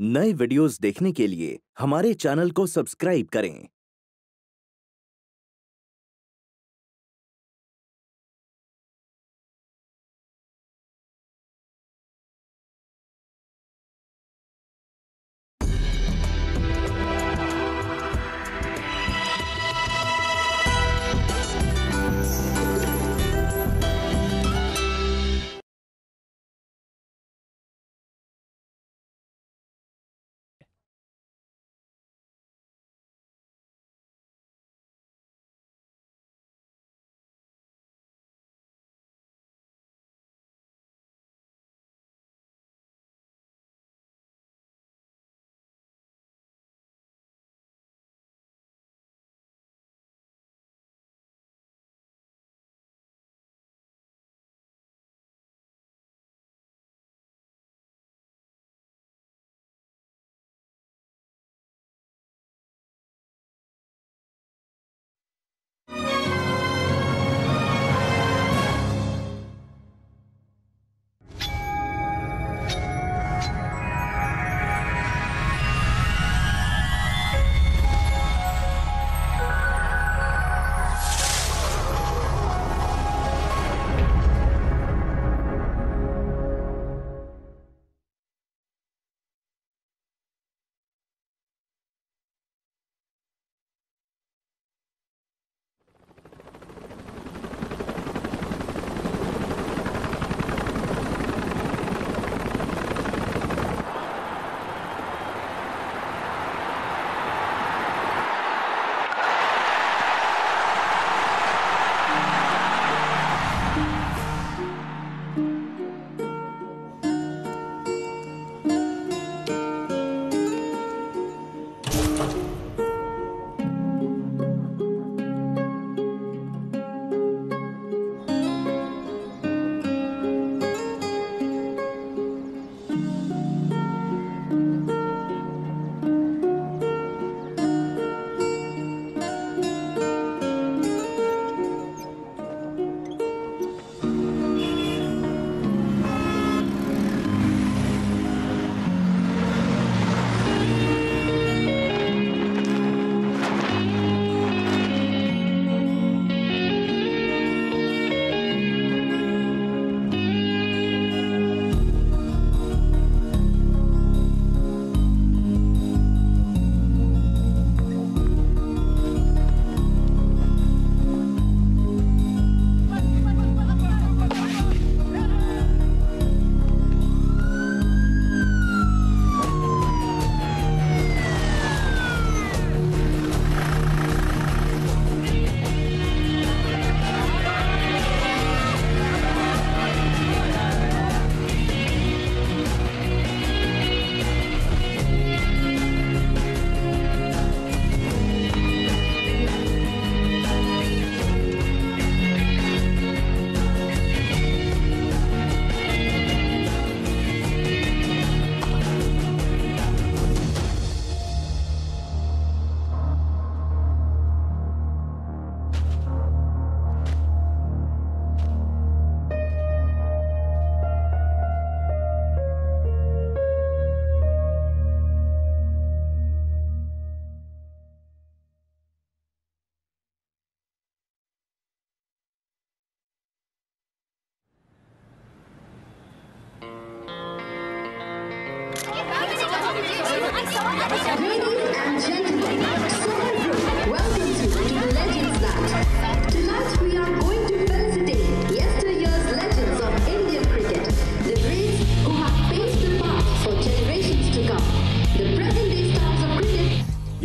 नए वीडियोस देखने के लिए हमारे चैनल को सब्सक्राइब करें।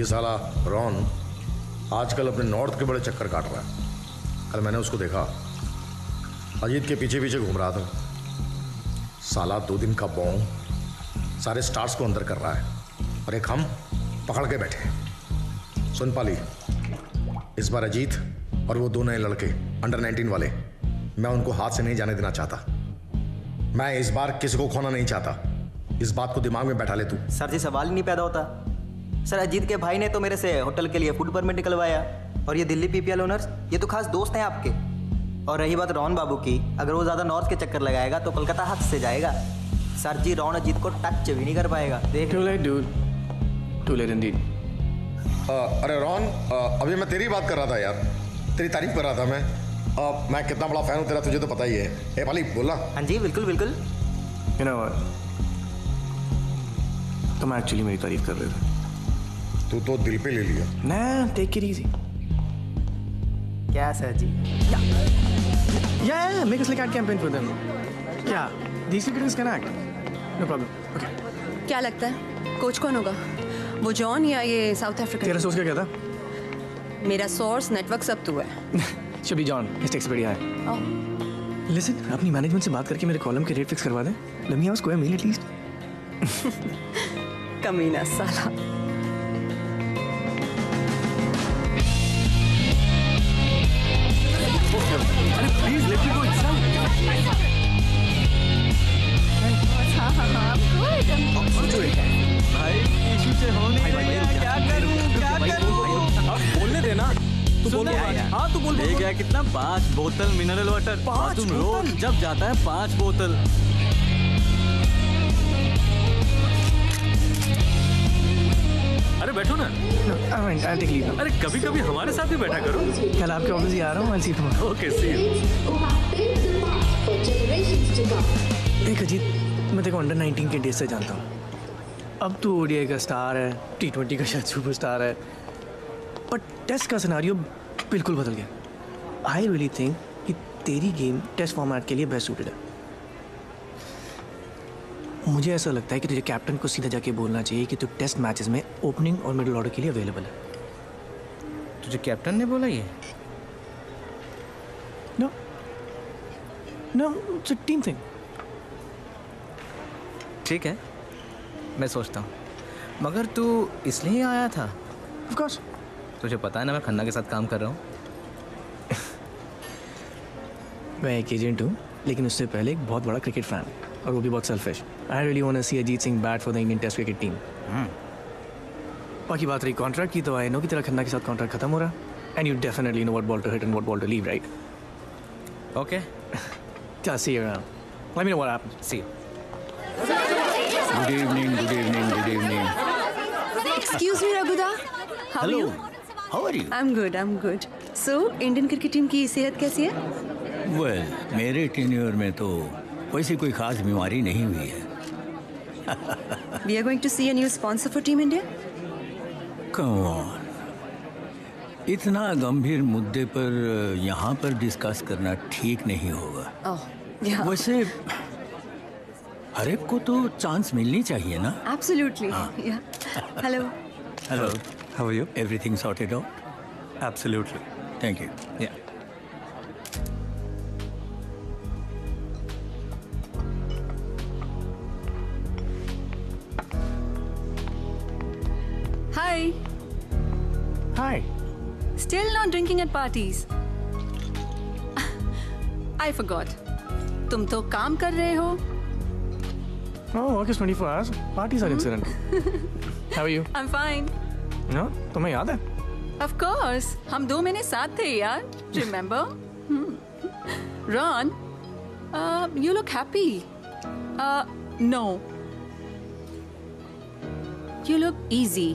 साला रॉन आजकल अपने नॉर्थ के बड़े चक्कर काट रहा है। कल मैंने उसको देखा, अजीत के पीछे पीछे घूम रहा था। साला 2 दिन का बॉम्ब सारे स्टार्स को अंदर कर रहा है और एक हम पकड़ के बैठे। सुन पाली, इस बार अजीत और वो 2 नए लड़के अंडर 19 वाले, मैं उनको हाथ से नहीं जाने देना चाहता। मैं इस बार किसी को खोना नहीं चाहता, इस बात को दिमाग में बैठा ले तू। सर जी सवाल ही नहीं पैदा होता। सर अजीत के भाई ने तो मेरे से होटल के लिए फूड परमिट निकलवाया, और ये दिल्ली पीपीएल ओनर्स ये तो खास दोस्त हैं आपके। और रही बात रॉन बाबू की, अगर वो ज़्यादा नॉर्थ के चक्कर लगाएगा तो कोलकाता हाथ से जाएगा। सर जी रॉन अजीत को टच भी नहीं कर पाएगा। देख too late dude, too late indeed. अरे रॉन, अभी मैं तेरी बात कर रहा था यार, तेरी तारीफ कर रहा था मैं कितना बड़ा फैन हूँ तेरा, तुझे तो पता ही है। ए भाई बोला। हाँ जी बिल्कुल बिल्कुल। You know what? तुम एक्चुअली मेरी तारीफ कर रहे थे। तू तो दिल पे ले लिया। ना टेक इट इजी। क्या sir ji? Yeah, make us like ad campaign for them. Yeah, these cricketers can act. No problem. Okay. क्या लगता है कोच कौन होगा? वो जॉन या ये साउथ अफ्रीका? तेरा सोच क्या था? मेरा सोर्स नेटवर्क सब तू है। Should be John. His takes pretty high. Oh. Listen, अपनी मैनेजमेंट से बात करके मेरे कॉलम के रेट फिक्स करवा दें। Let me have a square meal at least. कमीना साला। Please let me go inside. हाँ, भाई इशू से हो नहीं रहा, क्या करूं? अब बोलने देना। तू बोल हाँ, तू बोल। ले गया कितना? 5 बोतल मिनरल वाटर। 5 रोज जब जाता है 5 बोतल। अरे बैठो ना। अरे कभी कभी हमारे साथ भी बैठा करो। कल आपके ऑफिस ही आ रहा हूँ। Okay see you. देख अजीत, मैं देखो अंडर 19 के डेज से जानता हूँ। अब तो ओडीआई का स्टार है, T20 का शायद सुपरस्टार है, बट टेस्ट का सिनारियो बिल्कुल बदल गया। आई रियली थिंक कि तेरी गेम टेस्ट फॉर्मेट के लिए बेस्ट सूटेड है। मुझे ऐसा लगता है कि तुझे कैप्टन को सीधा जाके बोलना चाहिए कि तू टेस्ट मैचेस में ओपनिंग और मिडिल ऑर्डर के लिए अवेलेबल है। तुझे कैप्टन ने बोला ये? No, it's a team thing. ठीक है, मैं सोचता हूँ, मगर तू इसलिए आया था? ऑफ कोर्स, तुझे पता है ना मैं खन्ना के साथ काम कर रहा हूँ। मैं एक एजेंट हूँ, लेकिन उससे पहले एक बहुत बड़ा क्रिकेट फैन, और वो भी बहुत selfish. I really want to see Ajit Singh bat for the Indian test cricket team. बाकी बात रही कॉन्ट्रैक्ट की, तो आई नो कि तेरा खन्ना के साथ कॉन्ट्रैक्ट खत्म हो रहा है, and you definitely know what ball to hit and what ball to leave, right? Okay, चल see you around, let me know what happens, see you. Good evening, good evening, good evening. Excuse me, Raghuda. How Hello. are you? How are you? I'm good, I'm good. So, Indian cricket team की सेहत कैसी है? Well, मेरे tenure में तो वैसे कोई खास बीमारी नहीं हुई है। We are going to see a new sponsor for Team India. Come on. इतना गंभीर मुद्दे पर यहाँ पर डिस्कस करना ठीक नहीं होगा। Oh, yeah. वैसे हर एक को तो चांस मिलनी चाहिए ना। Absolutely. Hello hello, how are you? Everything sorted out? Absolutely, thank you. Yeah hi hi, still not drinking at parties? I forgot, तुम तो काम कर रहे हो। Oh, work is 24 hours. Parties are incident. How are you? I'm fine. No, तुम्हें याद है? Of course, हम 2 महीने साथ थे यार. Remember? Ron, you look happy. No. You look easy.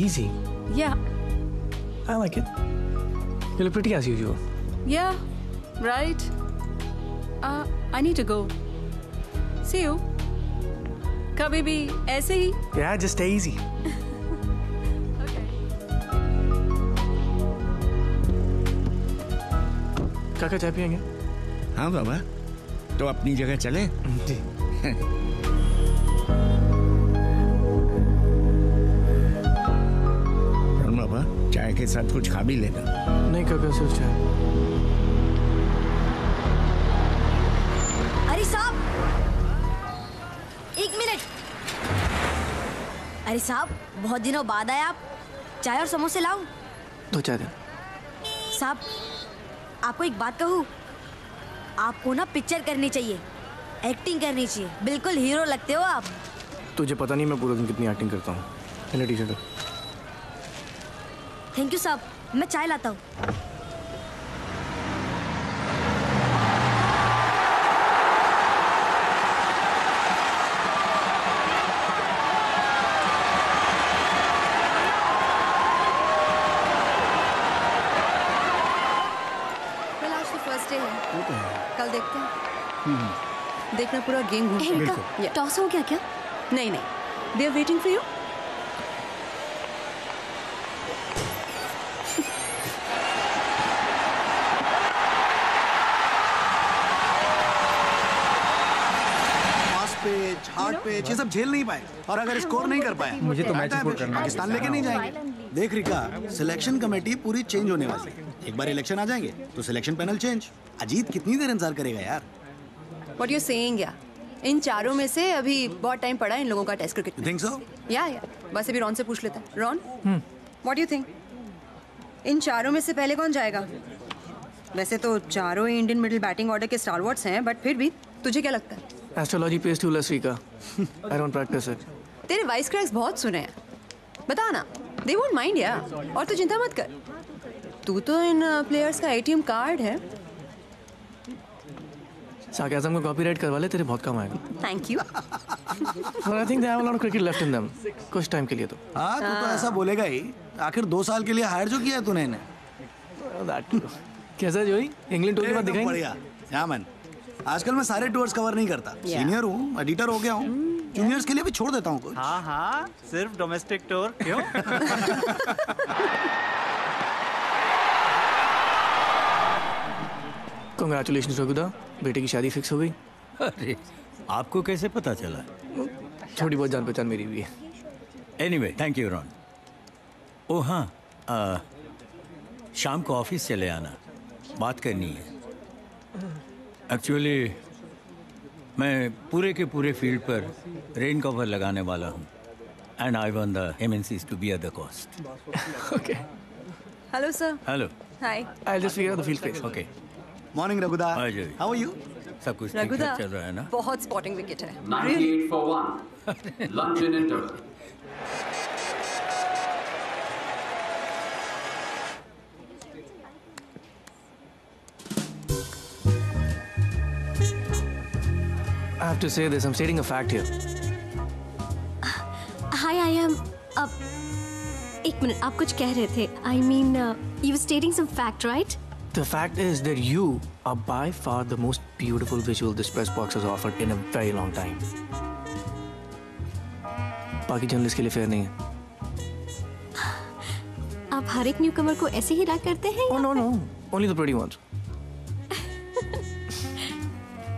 Easy? Yeah. I like it. You look pretty as usual. Yeah, right. I need to go. See you. कभी भी ऐसे ही। Yeah, just stay easy. Okay. काका चाय पिएंगे? हाँ बाबा, तो अपनी जगह चले। जी। और बाबा, चाय के साथ कुछ खा भी लेना। नहीं काका, सिर्फ चाय। अरे साहब, 1 मिनट। अरे साहब, बहुत दिनों बाद आए आप, चाय और समोसे लाऊं? 2-4 दिन। साहब, आपको एक बात कहूं, आपको ना पिक्चर करनी चाहिए, एक्टिंग करनी चाहिए, बिल्कुल हीरो लगते हो आप। तुझे पता नहीं मैं पूरा दिन कितनी एक्टिंग करता हूँ। Hello teacher. थैंक यू साहब, मैं चाय लाता हूँ। अपना पूरा गेम घूम। टॉस हो गया क्या? नहीं नहीं, they are waiting for you. Hard patch ये सब झेल नहीं पाए और अगर स्कोर नहीं कर पाए मुझे तो मैच रिपोर्ट करना, पाकिस्तान लेके नहीं जाएंगे। देख रिका, सिलेक्शन कमेटी पूरी चेंज होने वाली है। एक बार इलेक्शन आ जाएंगे तो सिलेक्शन पैनल चेंज। अजीत कितनी देर इंतजार करेगा यार? व्हाट यू सेइंग यार? इन चारों में से अभी बहुत टाइम पड़ा है इन लोगों का टेस्ट क्रिकेट। Think so? या बस अभी रॉन से पूछ लेता है। रॉन, व्हाट यू थिंक, इन चारों में से पहले कौन जाएगा? वैसे तो चारों ही इंडियन मिडिल बैटिंग ऑर्डर के स्टार वॉर्ड्स हैं, बट फिर भी तुझे क्या लगता है? Astrology page too less Rica, I don't practice it. तेरे वाइस क्रैक्स बहुत सुने हैं, बता ना, दे वोंट माइंड यार। और तू चिंता मत कर, तू तो इन प्लेयर्स का एटीएम कार्ड है। साकेजम को कॉपीराइट करवा ले, तेरे बहुत काम आएगा। Thank you. I think they have a lot of cricket left in them, कुछ टाइम के लिए तो। हां तू तो ऐसा बोलेगा ही, आखिर 2 साल के लिए हायर जो किया है तूने इन्हें। दैट कैसा जोई इंग्लैंड टूर के बाद दिखाएंगे। बढ़िया हां मन, आजकल मैं सारे टूर्स कवर नहीं करता। सीनियर हूँ, एडिटर हो गया हूँ, जूनियर्स के लिए भी छोड़ देता हूँ कुछ। हाँ हाँ, सिर्फ डोमेस्टिक टूर क्यों? कांग्रेचुलेशंस रघुदा, बेटे की शादी फिक्स हो गई। अरे आपको कैसे पता चला? थोड़ी बहुत जान पहचान मेरी भी है। Anyway thank you Ron. ओ हाँ, शाम को ऑफिस चले आना, बात करनी है। एक्चुअली मैं पूरे के पूरे फील्ड पर रेन कवर लगाने वाला हूँ and I want the MNCs to be at the cost. Okay, hello sir. Hello, hi. I will just figure out the field pace. Okay, morning Raghuda, how are you? सब कुछ ठीक चल रहा है ना? बहुत स्पॉटिंग विकेट है। 98 for 1 lunch in interval. I have to say this. I'm stating a fact here. Hi, I am. एक मिनट, आप कुछ कह रहे थे? I mean, you were stating some fact, right? The fact is that you are by far the most beautiful visual this press box has offered in a very long time. बाकी journalist के लिए fair नहीं है। आप हर एक newcomer को ऐसे ही डाक करते हैं? Oh no no, only the pretty ones.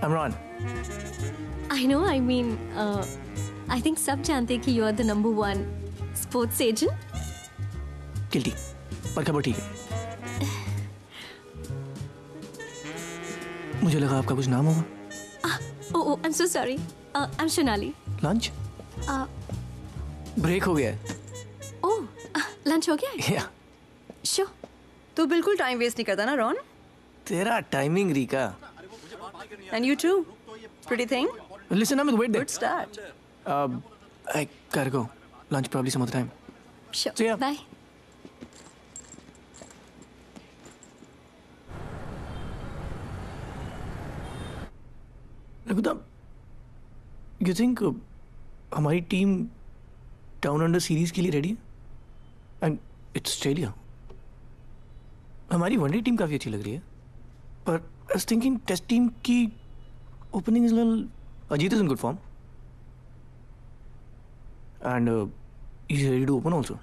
I'm Ron. I know, I mean, I think सब जानते हैं कि you are the #1 sports agent. Guilty, पर खबर ठीक है। मुझे लगा आपका कुछ नाम होगा। Oh, I'm so sorry. I'm Shanali. Lunch? Break हो गया है। Oh, lunch हो गया है? Yeah. Sure. तू बिल्कुल time waste नहीं करता ना रॉन? तेरा timing Rica. And you too. Pretty thing. Listen, I'm waiting. Good start. I gotta go. Lunch probably some other time. Sure. See ya. Bye. Raghuda, you think हमारी team down under series के लिए ready है? And it's Australia. हमारी one-day team काफी अच्छी लग रही है, पर I was thinking test team की opening is a little. Ajit is in good form, and he's ready to open also.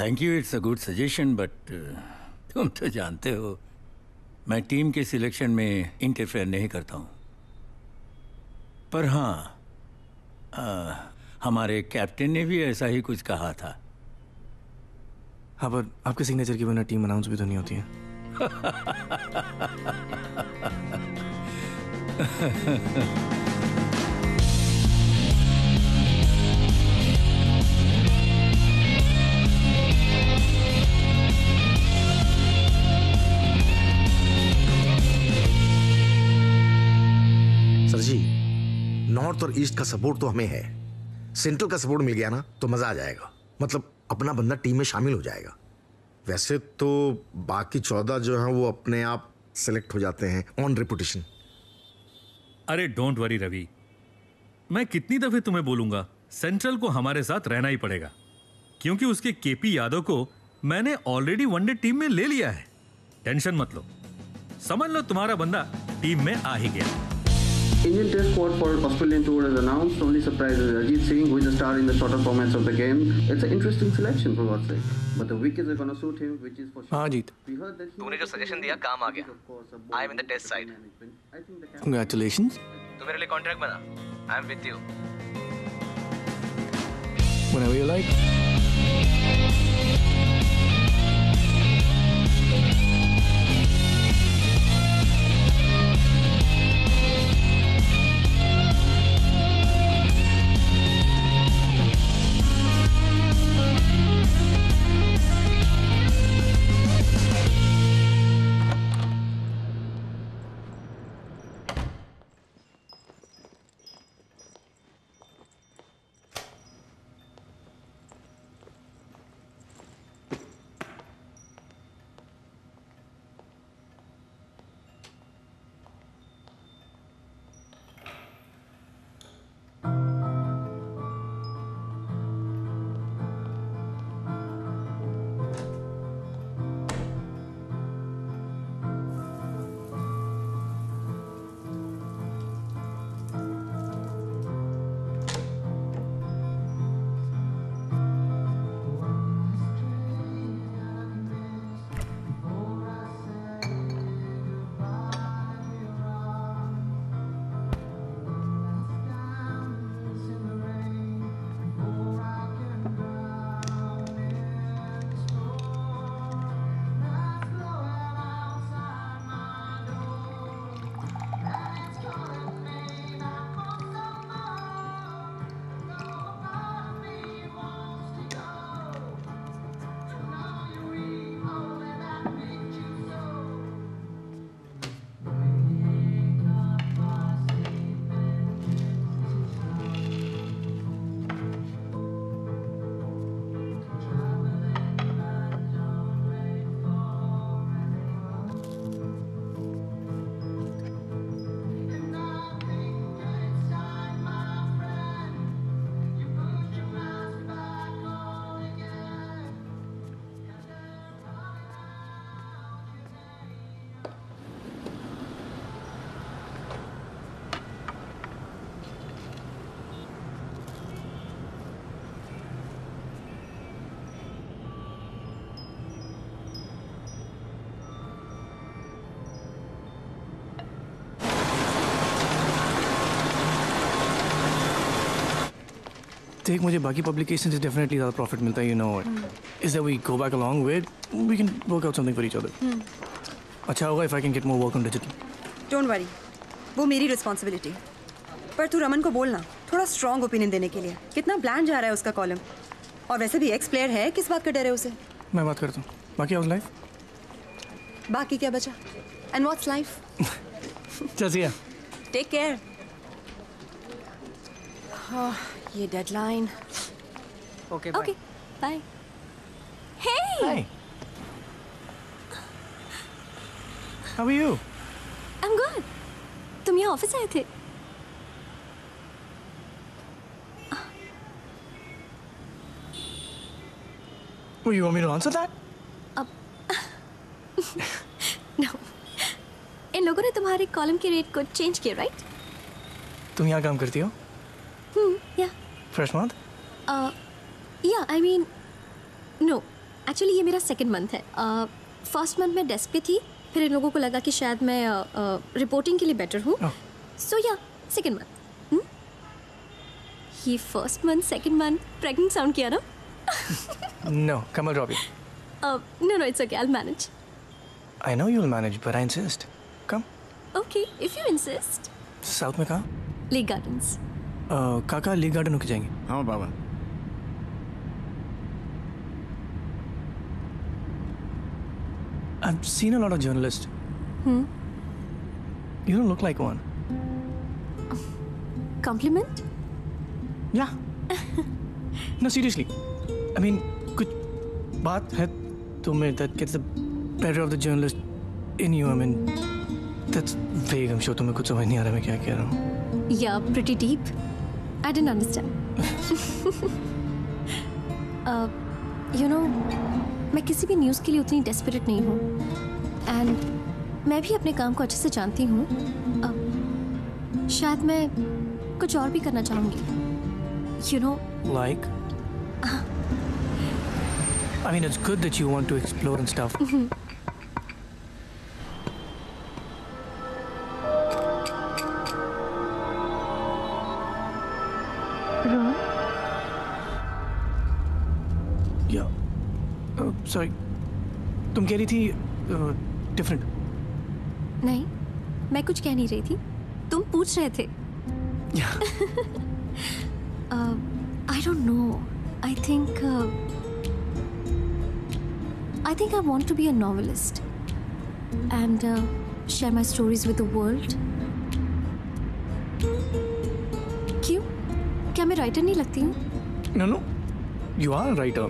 Thank you, it's a good suggestion, but तुम तो जानते हो, मैं टीम के सिलेक्शन में इंटरफेयर नहीं करता हूँ। पर हाँ, हमारे कैप्टन ने भी ऐसा ही कुछ कहा था। हाँ, पर आपके सिग्नेचर के बिना टीम अनाउंस भी तो नहीं होती है। सर जी, नॉर्थ और ईस्ट का सपोर्ट तो हमें है, सेंट्रल का सपोर्ट मिल गया ना तो मजा आ जाएगा। मतलब अपना बंदा टीम में शामिल हो जाएगा। वैसे तो बाकी 14 जो हैं वो अपने आप सिलेक्ट हो जाते हैं ऑन रेपुटेशन। अरे डोंट वरी रवि, मैं कितनी दफे तुम्हें बोलूंगा, सेंट्रल को हमारे साथ रहना ही पड़ेगा, क्योंकि उसके केपी यादव को मैंने ऑलरेडी वनडे टीम में ले लिया है। टेंशन मत लो, समझ लो तुम्हारा बंदा टीम में आ ही गया। Indian Test squad for Australian Tour is announced. Only surprise is Ajit Singh, who is a star in the shorter formats of the game. It's an interesting selection for God's sake. But the wickets are gonna suit him, which is for sure. Ajit, तूने जो suggestion दिया काम आ गया. I am in the test side. Congratulations. तू मेरे लिए contract बना. I am with you. Whenever you like. देख मुझे बाकी पब्लिकेशंस से डेफिनेटली ज़्यादा प्रॉफिट मिलता है, you know it is that we go back along with we can work out something for each other. अच्छा होगा if I can get more work on digital. Don't worry, वो मेरी responsibility. पर तू रमन को बोलना थोड़ा स्ट्रॉन्ग ओपिनियन देने के लिए. कितना ब्लैंड जा रहा है उसका कॉलम, और वैसे भी एक्स प्लेयर है, किस बात का डर है उसे? मैं बात करता हूँ. बाकी हाउस लाइफ, बाकी क्या बचा? And what's life. जजिया टेक केयर. ये deadline. Okay okay bye. Hey hi, how are you? I am good. तुम यहाँ ऑफिस आए थे? वो you want me to answer that? No, इन लोगों ने तुम्हारे कॉलम के रेट को चेंज किया, राइट? तुम यहाँ काम करती हो? या फर्स्ट मंथ? या आई मीन नो, एक्चुअली ये मेरा सेकेंड मंथ है. फर्स्ट मंथ मैं डेस्क पे थी, फिर इन लोगों को लगा कि शायद मैं रिपोर्टिंग के लिए बेटर हूँ, सो या सेकेंड मंथ. ये first month second month pregnant sound किया ना? No come on drop it. No no it's okay, I will manage. I know you will manage but I insist. Come. Okay if you insist. South में कहाँ? Lake gardens. काका lake garden होके जाएंगे. हाँ बाबा. I've seen a lot of journalists. You don't look like one. Compliment? Yeah. No seriously. I mean, कुछ बात है तुम्हें that gets the better of the journalist in you. I mean, that's vague. I'm sure तुम्हें कुछ समझ नहीं आ रहा मैं क्या कह रहा हूँ. Yeah, pretty deep. I didn't understand. You know, मैं किसी भी न्यूज़ के लिए उतनी desperate नहीं हूँ, and मैं भी अपने काम को अच्छे से जानती हूँ. शायद मैं कुछ और भी करना चाहूँगी, you know, like I mean it's good that you want to explore and stuff. या सॉरी, तुम कह रही थी डिफरेंट. नहीं, मैं कुछ कह नहीं रही थी, तुम पूछ रहे थे. I don't know, I think I want to be a novelist and share my stories with the world. क्यों? क्या मैं राइटर नहीं लगती हूँ? No, no, you are a writer.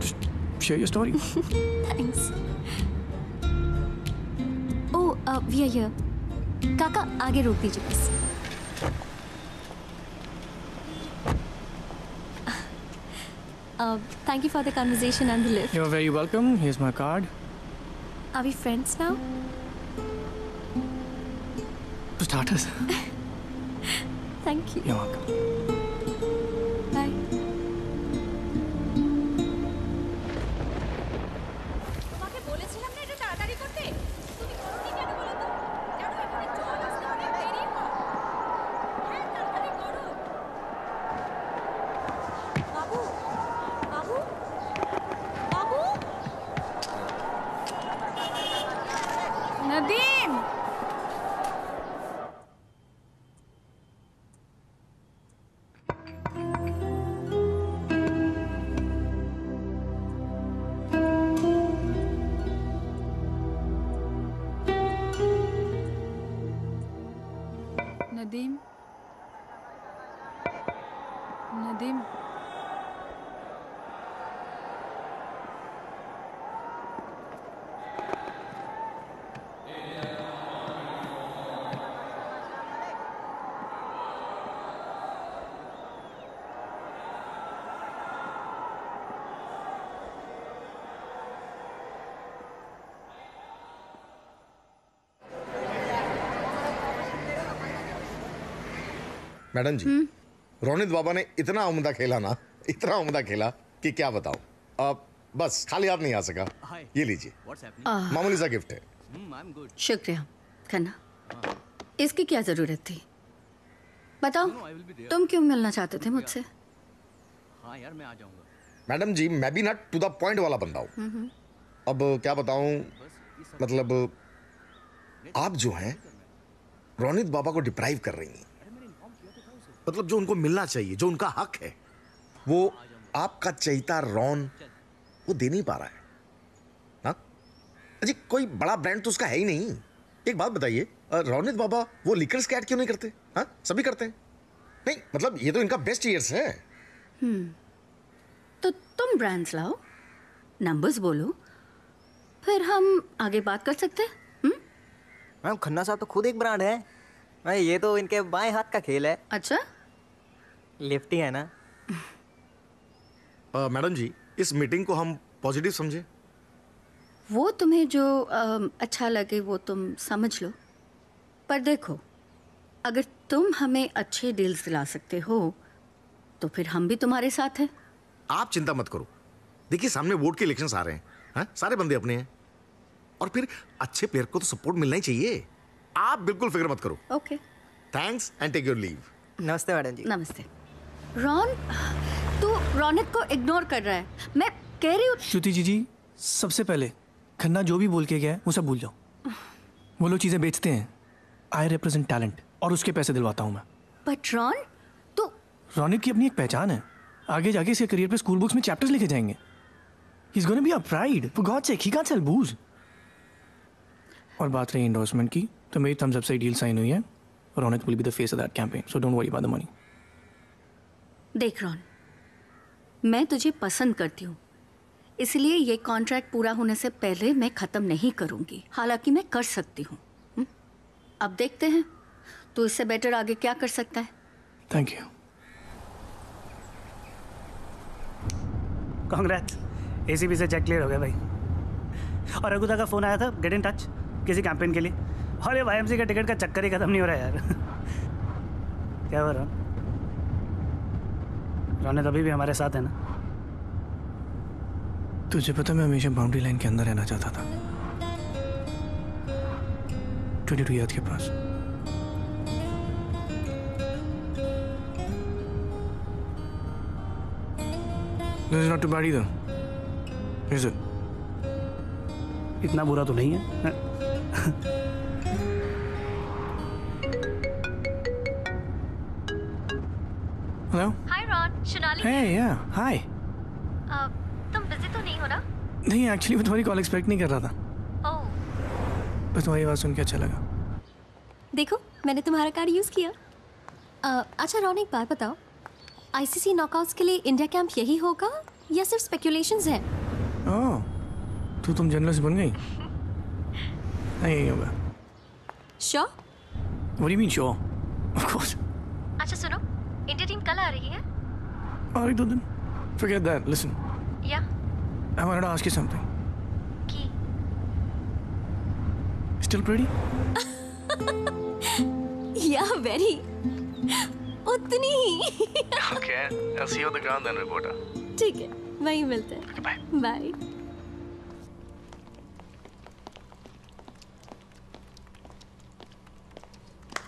Just share your story. Thanks. Oh, we are here. काका आगे रोक दीजिए बस. Thank you for the conversation and the lift. You're very welcome. Here's my card. Are we friends now? For starters. Thank you. You're welcome. Bye. তোমাকে বলেছিলাম না এটা তাড়াতাড়ি করতে, তুমি করনি কেন বলো তো? জানো এখানে জল আসতে অনেক দেরি হয়, হ্যাঁ তাড়াতাড়ি করো বাবু. नदीम, नदीम, नदीम, मैडम जी, रोनित बाबा ने इतना उम्दा खेला ना, इतना उम्दा खेला कि क्या बताऊं. अब बस खाली हाथ नहीं आ सका. ये लीजिए, मामूली सा गिफ्ट है. शुक्रिया खन्ना, इसकी क्या जरूरत थी? बताओ तुम क्यों मिलना चाहते थे मुझसे? मैडम जी, मैं भी ना टू द पॉइंट वाला बंदा हूँ. अब क्या बताऊं, मतलब आप जो हैं रोनित बाबा को डिप्राइव कर रही हैं. मतलब जो उनको मिलना चाहिए, जो उनका हक है, वो आपका चहेता रॉन वो दे नहीं पा रहा है. हाँ अजी, कोई बड़ा ब्रांड तो उसका है ही नहीं. एक बात बताइए, रौनित बाबा वो लिकर्स के ऐड क्यों नहीं करते? हाँ सभी करते हैं. नहीं मतलब ये तो इनका बेस्ट ईयर्स है. तो तुम ब्रांड्स लाओ, नंबर्स बोलो, फिर हम आगे बात कर सकते हैं. मैम खन्ना साहब तो खुद एक ब्रांड है. ये तो इनके बाएं हाथ का खेल है. अच्छा लेफ्टी है ना. मैडम जी, इस मीटिंग को हम पॉजिटिव समझे. वो तुम्हें जो अच्छा लगे वो तुम समझ लो, पर देखो अगर तुम हमें अच्छे डील्स दिला सकते हो तो फिर हम भी तुम्हारे साथ हैं. आप चिंता मत करो, देखिए सामने वोट के इलेक्शंस आ रहे हैं, हा? सारे बंदे अपने हैं, और फिर अच्छे प्लेयर को तो सपोर्ट मिलना ही चाहिए. आप बिल्कुल फिक्र मत करो. Okay thanks and take your leave. नमस्ते मैडम जी. नमस्ते. रॉन, तू रौनित को इग्नोर कर रहा है, मैं कह रही हूँ. श्रुति जी, सबसे पहले खन्ना जो भी बोल के गया है वो सब भूल जाओ. वो लोग चीज़ें बेचते हैं. आई रिप्रेजेंट टैलेंट और उसके पैसे दिलवाता हूँ मैं. बट रॉन, तू रौनित की अपनी एक पहचान है. आगे जाके इसके करियर पर स्कूल बुक्स में चैप्टर्स लिखे जाएंगे. He is gonna be a pride for God sake. He can't sell booze. और बात रही एंडोर्समेंट की, तो मेरी थम्स अप से डील साइन हुई है. Raunak will be the face of that campaign, so don't worry about the money. देख रॉन, मैं तुझे पसंद करती हूँ, इसलिए ये कॉन्ट्रैक्ट पूरा होने से पहले मैं ख़त्म नहीं करूँगी. हालांकि मैं कर सकती हूँ. अब देखते हैं तो इससे बेटर आगे क्या कर सकता है. Thank you. कांग्रेस, एसीबी से चेक क्लियर हो गया भाई. और रघुदा का फ़ोन आया था, गेट इन टच किसी कैंपेन के लिए. अरे वाई एम सी का टिकट का चक्कर ही खत्म नहीं हो रहा है यार. क्या हुआ रॉन? रॉन अभी भी हमारे साथ है ना? तुझे पता मैं हमेशा बाउंड्री लाइन के अंदर रहना चाहता था। 22 याद के पास This is not too bad either, is it? इतना बुरा तो नहीं है। Hello? Hi Ron, Shanali. Hey, yeah, hi. तुम बिजी तो नहीं हो ना? नहीं, एक्चुअली मैं तुम्हारी कॉल एक्सपेक्ट नहीं कर रहा था। ओह। बस तुम्हारी आवाज़ सुन के अच्छा लगा। देखो, मैंने तुम्हारा कार्ड यूज़ किया। अच्छा रॉन, एक बात बताओ, ICC नॉकआउट्स के लिए इंडिया कैंप यही होगा या सिर्फ स्पेक्यूलेशंस हैं? ओह, तो तुम जर्नलिस्ट बन गई? नहीं होगा। Sure? What do you mean sure? Of course. अच्छा सुनो, इंडिया टीम कल आ रही है और एक दो दिन forget that listen yeah I wanted to ask you something की still pretty yeah very उतनी ही okay I'll see you on the ground then reporter ठीक है वहीं मिलते हैं bye bye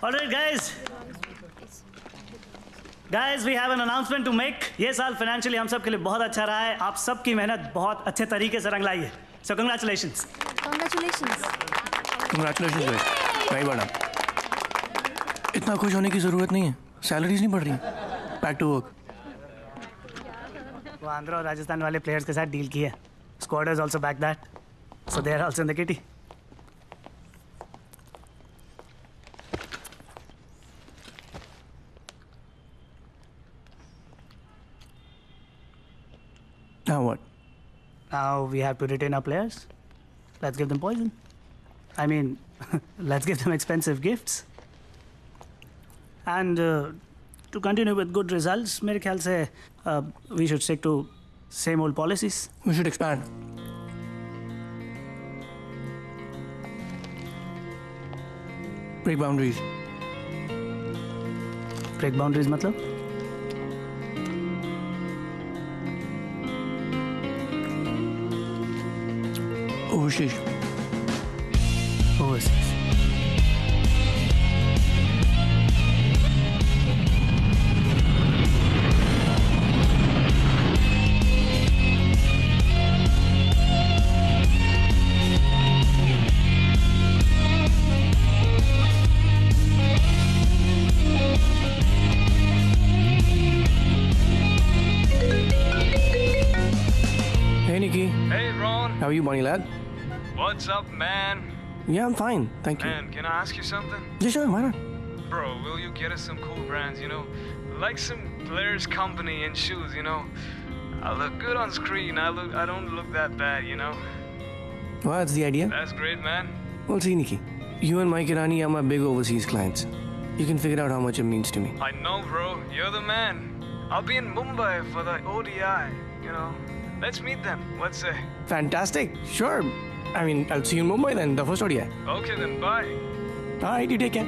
all right guys Guys, we have an announcement to make. ये साल financially हम सब के लिए बहुत अच्छा रहा है. आप सब की मेहनत बहुत अच्छे तरीके से रंग लाई है. So congratulations. Congratulations. Congratulations भाई. भाई बड़ा. इतना खुश होने की ज़रूरत नहीं है. Salaries नहीं बढ़ रही हैं. Back to work. वो आंध्र और राजस्थान वाले players के साथ deal की है. Squad has also backed that. So they are also in the kitty. Now what? Now we have to retain our players. Let's give them poison. I mean, let's give them expensive gifts. And to continue with good results, मेरे ख्याल से we should stick to same old policies. We should expand. Break boundaries. Break boundaries मतलब? Overseas. Overseas. Hey Nicky. Hey Ron. How are you, bunny lad? What's up, man? Yeah, I'm fine. Thank you. Man, can I ask you something? Yeah, sure. Why not? Bro, will you get us some cool brands, you know? Like some players' company and shoes, you know? I look good on screen. I don't look that bad, you know? Well, that's the idea. That's great, man. Well, see, Nicky. You and Mike Irani are my big overseas clients. You can figure out how much it means to me. I know, bro. You're the man. I'll be in Mumbai for the ODI, you know? Let's meet them. What say? Fantastic. Sure. I mean, I'll see you in Mumbai then, the first ODI. Okay then, bye. Alright, you take care.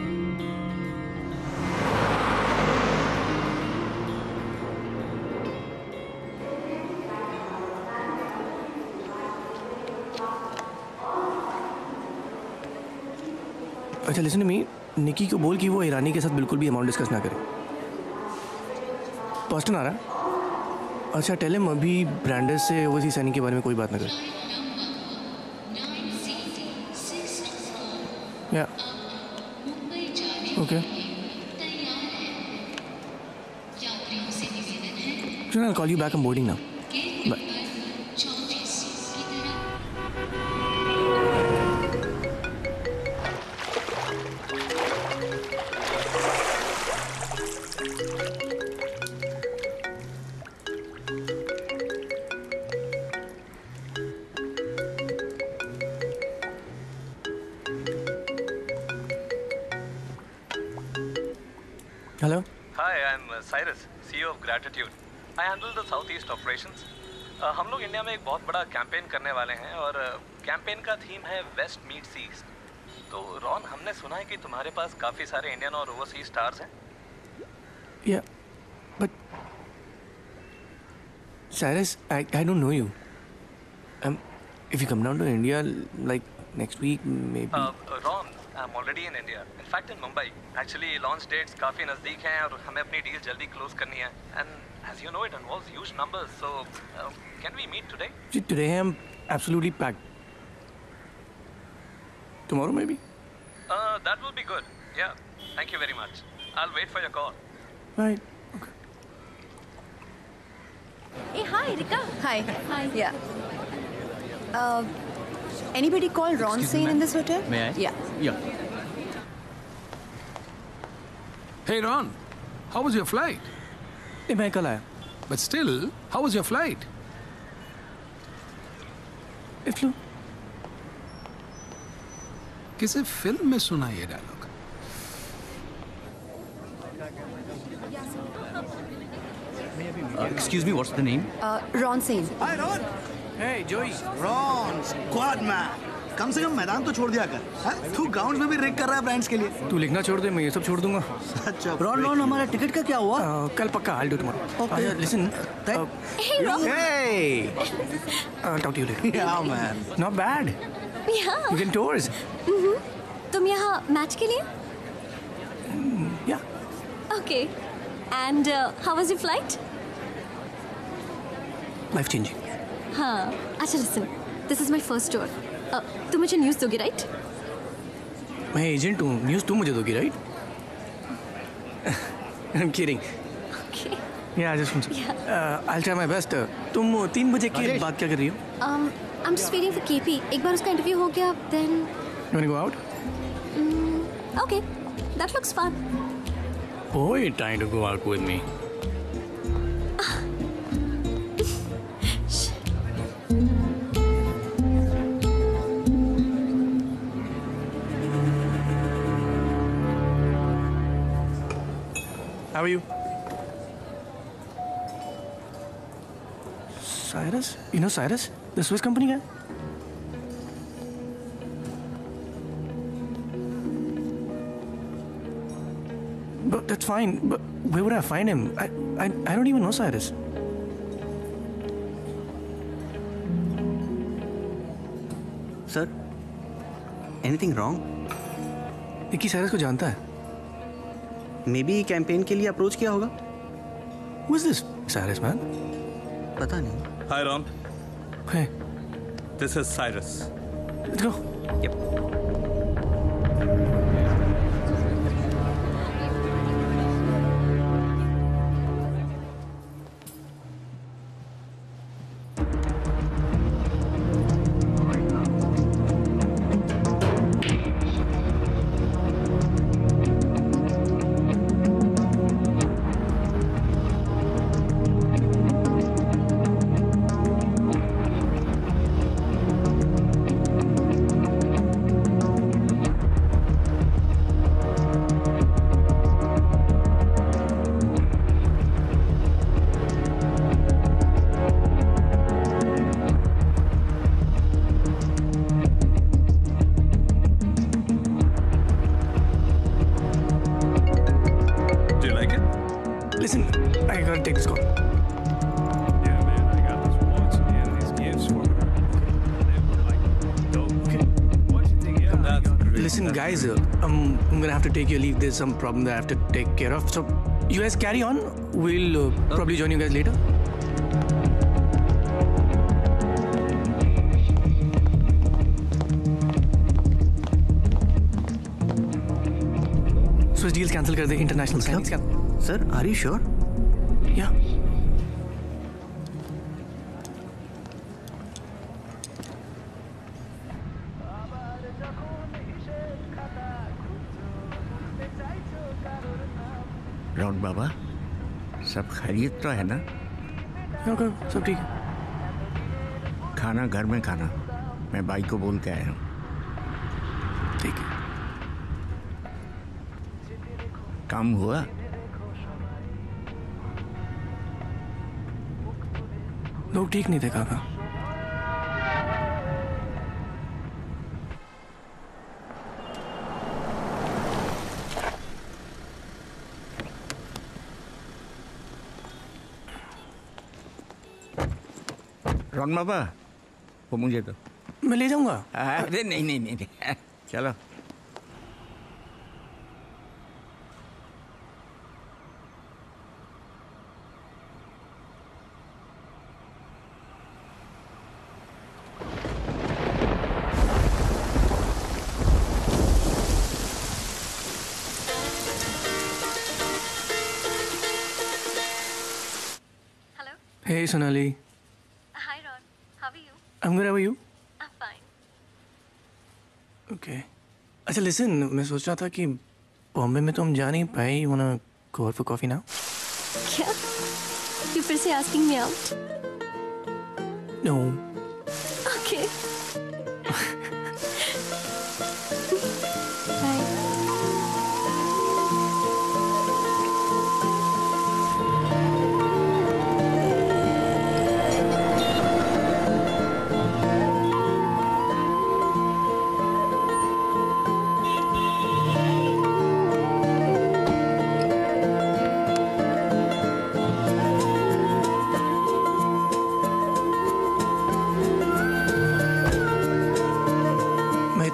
अच्छा, listen to me. निकी को बोल कि वो ईरानी के साथ बिल्कुल भी amount discuss ना करे. पॉस्टन आ रहा है? अच्छा, टेल हिम अभी ब्रांडर्स से ओवरसीज साइनिंग के बारे में कोई बात ना करे. Yeah. Okay. Then I'll call you back. I'm boarding now. Bye. Hello? Hi, I'm Cyrus, CEO of Gratitude. I handle the Southeast operations. हम लोग इंडिया में एक बहुत बड़ा कैंपेन करने वाले हैं और कैंपेन का थीम है वेस्ट मीट्स ईस्ट. तो रॉन, हमने सुना है कि तुम्हारे पास काफ़ी सारे इंडियन और ओवरसीज स्टार्स हैं. Yeah, but... Cyrus, I don't know you. If you come down to India, like, next week, maybe... Ron, I'm already in India. In fact, in Mumbai. Actually, launch dates काफी नजदीक हैं और हमें अपनी deal जल्दी close करनी है. And as you know, it involves huge numbers. So, can we meet today? Today I'm absolutely packed. Tomorrow, maybe? That will be good. Yeah. Thank you very much. I'll wait for your call. Right. Okay. Hey, hi, Rika. Hi. Hi. Yeah. Anybody call Ron Singh in this hotel? May I? Yeah. Yeah. Hey, Ron. How was your flight? I kal aaya. But still, how was your flight? It flew. किसी film में सुना ये dialogue. Excuse me, what's the name? Ron Singh. Hi, Ron. Hey, Joey. Ron, squad man. कम से कम मैदान तो छोड़ दिया कर. तू ग्राउंड में भी रेक कर रहा है ब्रांड्स के लिए. तू लिखना छोड़ दे, मैं ये सब छोड़ दूंगा. अच्छा. Ron, हमारा टिकट का क्या हुआ? कल पक्का हाल दो तुम्हारा. Okay. Listen. Hey, Ron. Hey. Talk to you later. Yeah, man. Not bad. Yeah. You can tours. तुम यहाँ मैच के लिए? Yeah. Okay. And how was your flight? Life changing. हाँ. अच्छा listen. This is my first tour. तुम मुझे news दोगी right? मैं एजेंट हूँ. न्यूज़ तुम मुझे दोगी right? I'm kidding. Okay. Yeah, I just want to. I'll try my best. तुम 3 बजे की बात क्या कर रही हो? I'm just waiting for KP. एक बार उसका इंटरव्यू हो गया, then. You wanna go out? Okay, that looks fun. Oh, you're trying to go out with me. How are you? Cyrus? You know Cyrus? The Swiss company guy? But that's fine. But where would I find him? I don't even know Cyrus. Sir? Anything wrong? Nicky Cyrus को जानता है. Maybe campaign के लिए approach किया होगा. Who is this Cyrus man? पता नहीं. Hi Ron. Hey. This is Cyrus. Let's go. Yep. Take your leave. There's some problem that I have to take care of. So, you guys carry on. We'll probably join you guys later. Swiss deals cancel kar de, international signings cancel. Sir, are you sure? Yeah. राउंड बाबा, सब खैरियत तो है ना? सब ठीक है. खाना घर में खाना, मैं भाई को बोल के आया हूँ. ठीक है. काम हुआ? लोग ठीक नहीं थे काका. रॉन बाबा वो मुझे तो मैं ले जाऊंगा। अरे नहीं नहीं नहीं, नहीं। चलो Hey Shanali. Hi Ron, how are you? I'm good, how are you? I'm fine. Okay. अच्छा listen, मैं सोच रहा था कि बॉम्बे में तो हम जा नहीं पाए। You wanna go out for coffee now? क्या? You फिर से asking me out? No. Okay.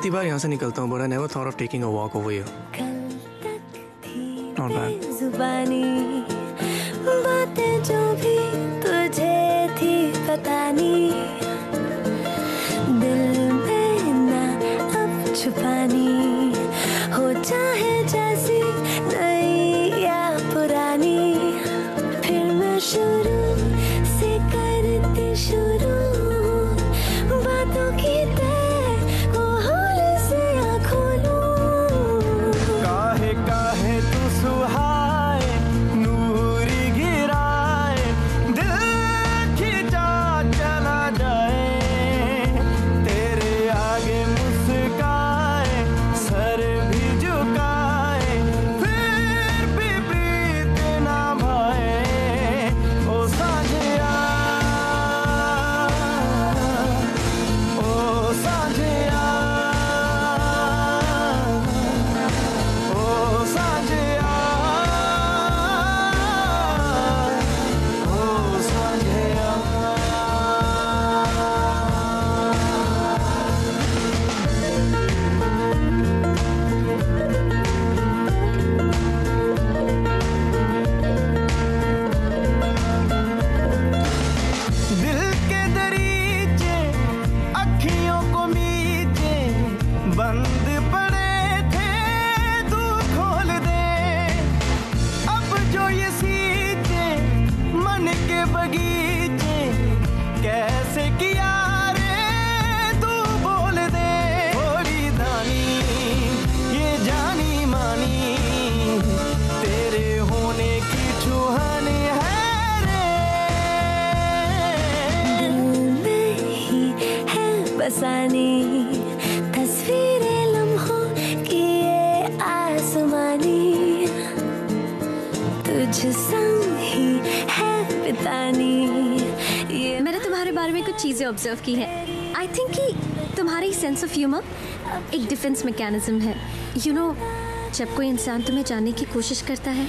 इतनी बार यहाँ से निकलता हूँ but I never thought of taking a walk over here. Not bad. जुबानी बातें जो भी तुझे थी पता नहीं दिल में ना अब छुपानी हो चाहे जैसी नई या पुरानी फिर मैं शुरू से करती शुरू बातों की तस्वीरें लम्हों की ये आसमानी तुझ संग ही है बितानी। ये मैंने तुम्हारे बारे में कुछ चीज़ें ऑब्जर्व की है। आई थिंक कि तुम्हारी सेंस ऑफ ह्यूमर एक डिफेंस मैकेनिज्म है। यू नो जब कोई इंसान तुम्हें जानने की कोशिश करता है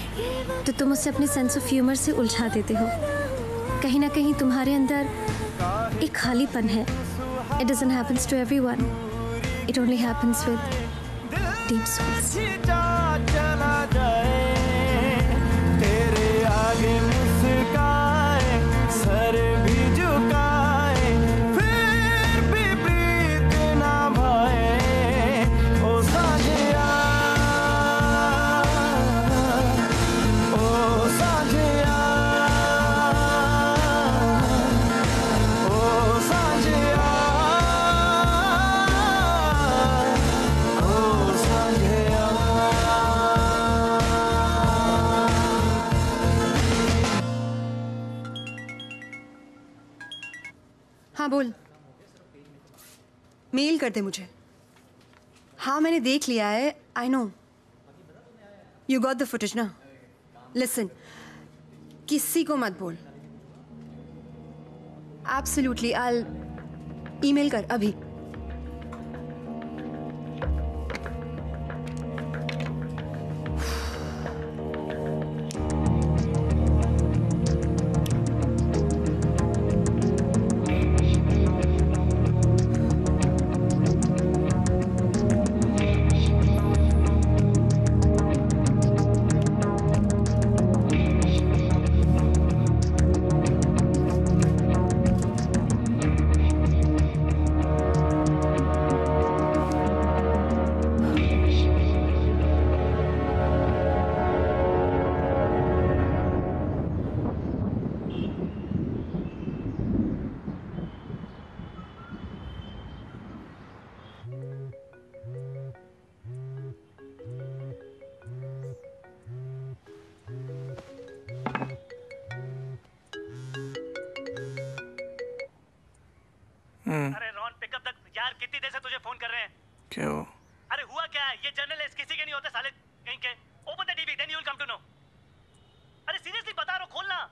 तो तुम उसे अपने सेंस ऑफ ह्यूमर से उलझा देते हो। कहीं ना कहीं तुम्हारे अंदर एक खालीपन है। It doesn't happen to everyone. It only happens with deep souls. हाँ बोल। मेल कर दे मुझे। हाँ मैंने देख लिया है। I know you got the footage ना। लिसन किसी को मत बोल। एब्सोल्युटली आई ईमेल कर अभी। अरे रॉन पिकअप तक यार कितनी देर से तुझे फोन कर रहे हैं। क्यों? अरे हुआ क्या है, ये जर्नलिस्ट किसी के नहीं होते साले, कहीं के। Open the TV then you will come to know. अरे सीरियसली बता रहा हूं, खोलना।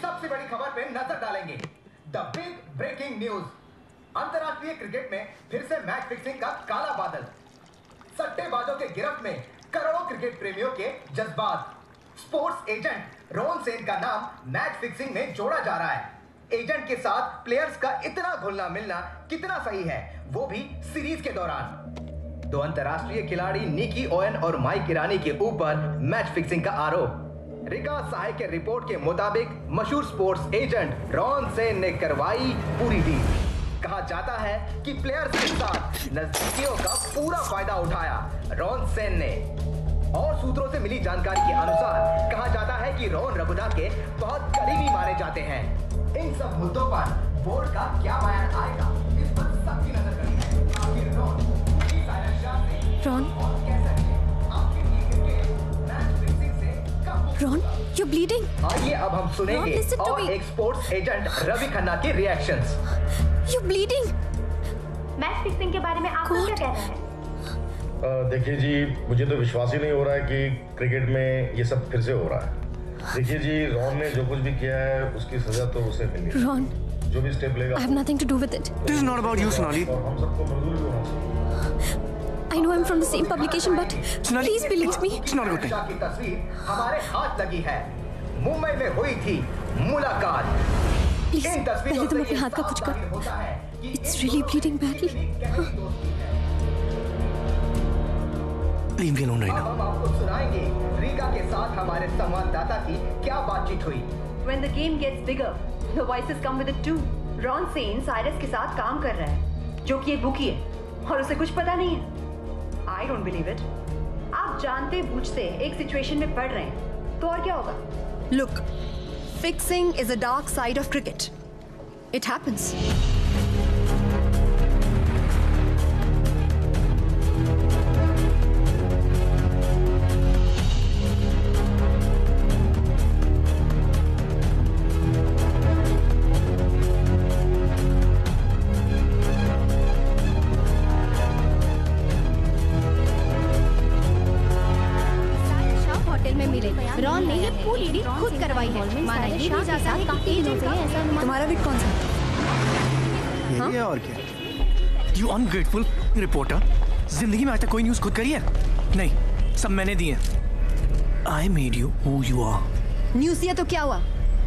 सबसे बड़ी खबर पे नजर डालेंगे। द बिग ब्रेकिंग न्यूज, अंतरराष्ट्रीय क्रिकेट में फिर से मैच फिक्सिंग का काला बादल, सट्टेबाजों के गिरफ्त में करोड़ों क्रिकेट प्रेमियों के जज्बात। स्पोर्ट्स एजेंट रोन सेन का नाम मैच फिक्सिंग में जोड़ा जा रहा है। एजेंट के साथ प्लेयर्स का इतना घुलना मिलना कितना सही है, वो भी सीरीज के दौरान। तो अंतरराष्ट्रीय खिलाड़ी निकी ओवन और माइक इरानी के ऊपर मैच फिक्सिंग का आरोप। रिका साहे के रिपोर्ट के मुताबिक मशहूर स्पोर्ट्स एजेंट रॉन सेन ने करवाई पूरी डील। कहा जाता है कि प्लेयर्स के साथ नजदीकियों का पूरा फायदा उठाया रॉन सेन ने। और सूत्रों से मिली जानकारी के अनुसार कहा जाता है कि रॉन रबुदा के बहुत करीबी माने जाते हैं। इन सब मुद्दों पर बोर्ड का क्या बयान आएगा, इस पर सबकी नजर बनी है। आखिर रॉन, रॉन, यू ब्लीडिंग। आइए अब हम सुनेंगे और एक स्पोर्ट्स एजेंट रवि खन्ना के reactions. You bleeding. Match fixing के बारे में आप क्या कहते हैं? देखिए जी, मुझे तो विश्वास ही नहीं हो रहा है कि क्रिकेट में ये सब फिर से हो रहा है। देखिए जी, रॉन ने जो कुछ भी किया है उसकी सजा तो उसे मिली। रॉन जो भी स्टेप लेगा, I have nothing to do with it. This is not about you Sonali. हम सबको मंजूर होना चाहिए। I know I'm from the same publication, but please believe me. It's not a good thing. की तस्वीर हमारे हाथ लगी है। मुंबई में हुई थी मुलाकात। Please, पहले तुम अपने हाथ का कुछ करो। It's really bleeding badly. Leave me alone right now. अब आपको सुनाएंगे रीका के साथ हमारे संवाददाता की क्या बातचीत हुई। When the game gets bigger, the voices come with it too. Ron Sain Cyrus के साथ काम कर रहा है, जो कि एक बुकी है और उसे कुछ पता नहीं है। I don't believe it. आप जानते बूझते एक सिचुएशन में पड़ रहे हैं, तो और क्या होगा? Look, fixing is a dark side of cricket. It happens. तुम्हारा बिट कौन सा है? ये और क्या? You ungrateful reporter, जिंदगी में आज तक कोई न्यूज़ खुद करी है? नहीं, सब मैंने दी है। I made you who you are. News दिया तो क्या हुआ?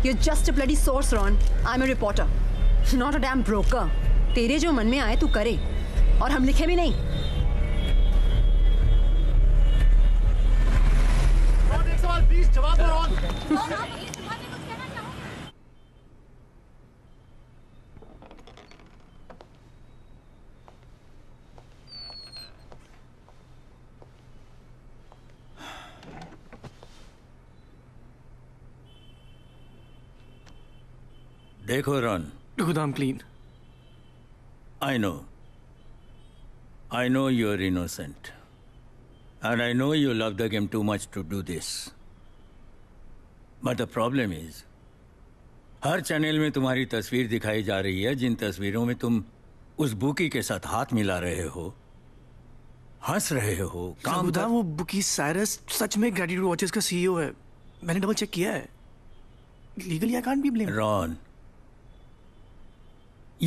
You're just a bloody source, Ron. I'm a reporter, not a damn broker. तेरे जो मन में आए तू करे, और हम लिखे भी नहीं। Ron, एक सवाल प्लीज जवाब दो Ron। देखो Ron, I'm clean. I know you're innocent. And I know you love the game too much to do this. But the problem is, हर चैनल में तुम्हारी तस्वीर दिखाई जा रही है, जिन तस्वीरों में तुम उस बुकी के साथ हाथ मिला रहे हो, हंस रहे हो। काम था वो बुकी साइरस सच में ग्रेटिट्यूड वॉचेस का सीईओ है। मैंने डबल चेक किया है। Legally, I can't be blamed. Ron,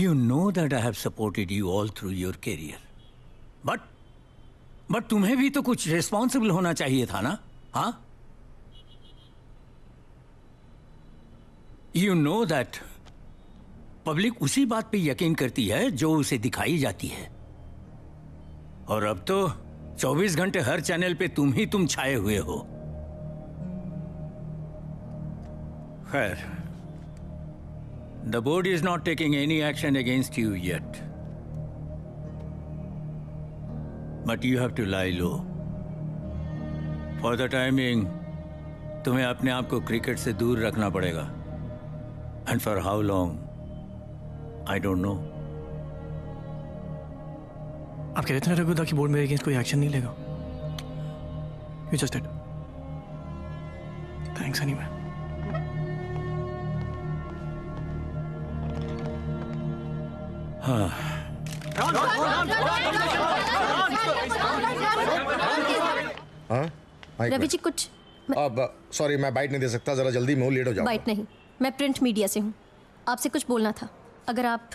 you know that I have supported you all through your career, but तुम्हें भी तो कुछ responsible होना चाहिए था ना, हाँ? You know that public उसी बात पे यकीन करती है जो उसे दिखाई जाती है, और अब तो 24 घंटे हर चैनल पे तुम छाए हुए हो। खैर, the board is not taking any action against you yet, but you have to lie low. For the timing, तुम्हें अपने आप को क्रिकेट से दूर रखना पड़ेगा, and for how long, I don't know. आप कह रहे थे ना कि बोर्ड मेरे अगेंस्ट कोई एक्शन नहीं लेगा। You just did. Thanks anyway. हाँ। रवि जी कुछ सॉरी मैं बाइट नहीं दे सकता, जरा जल्दी में हूँ, लेट हो जाऊंगा। बाइट नहीं, मैं प्रिंट मीडिया से हूँ, आपसे कुछ बोलना था अगर आप।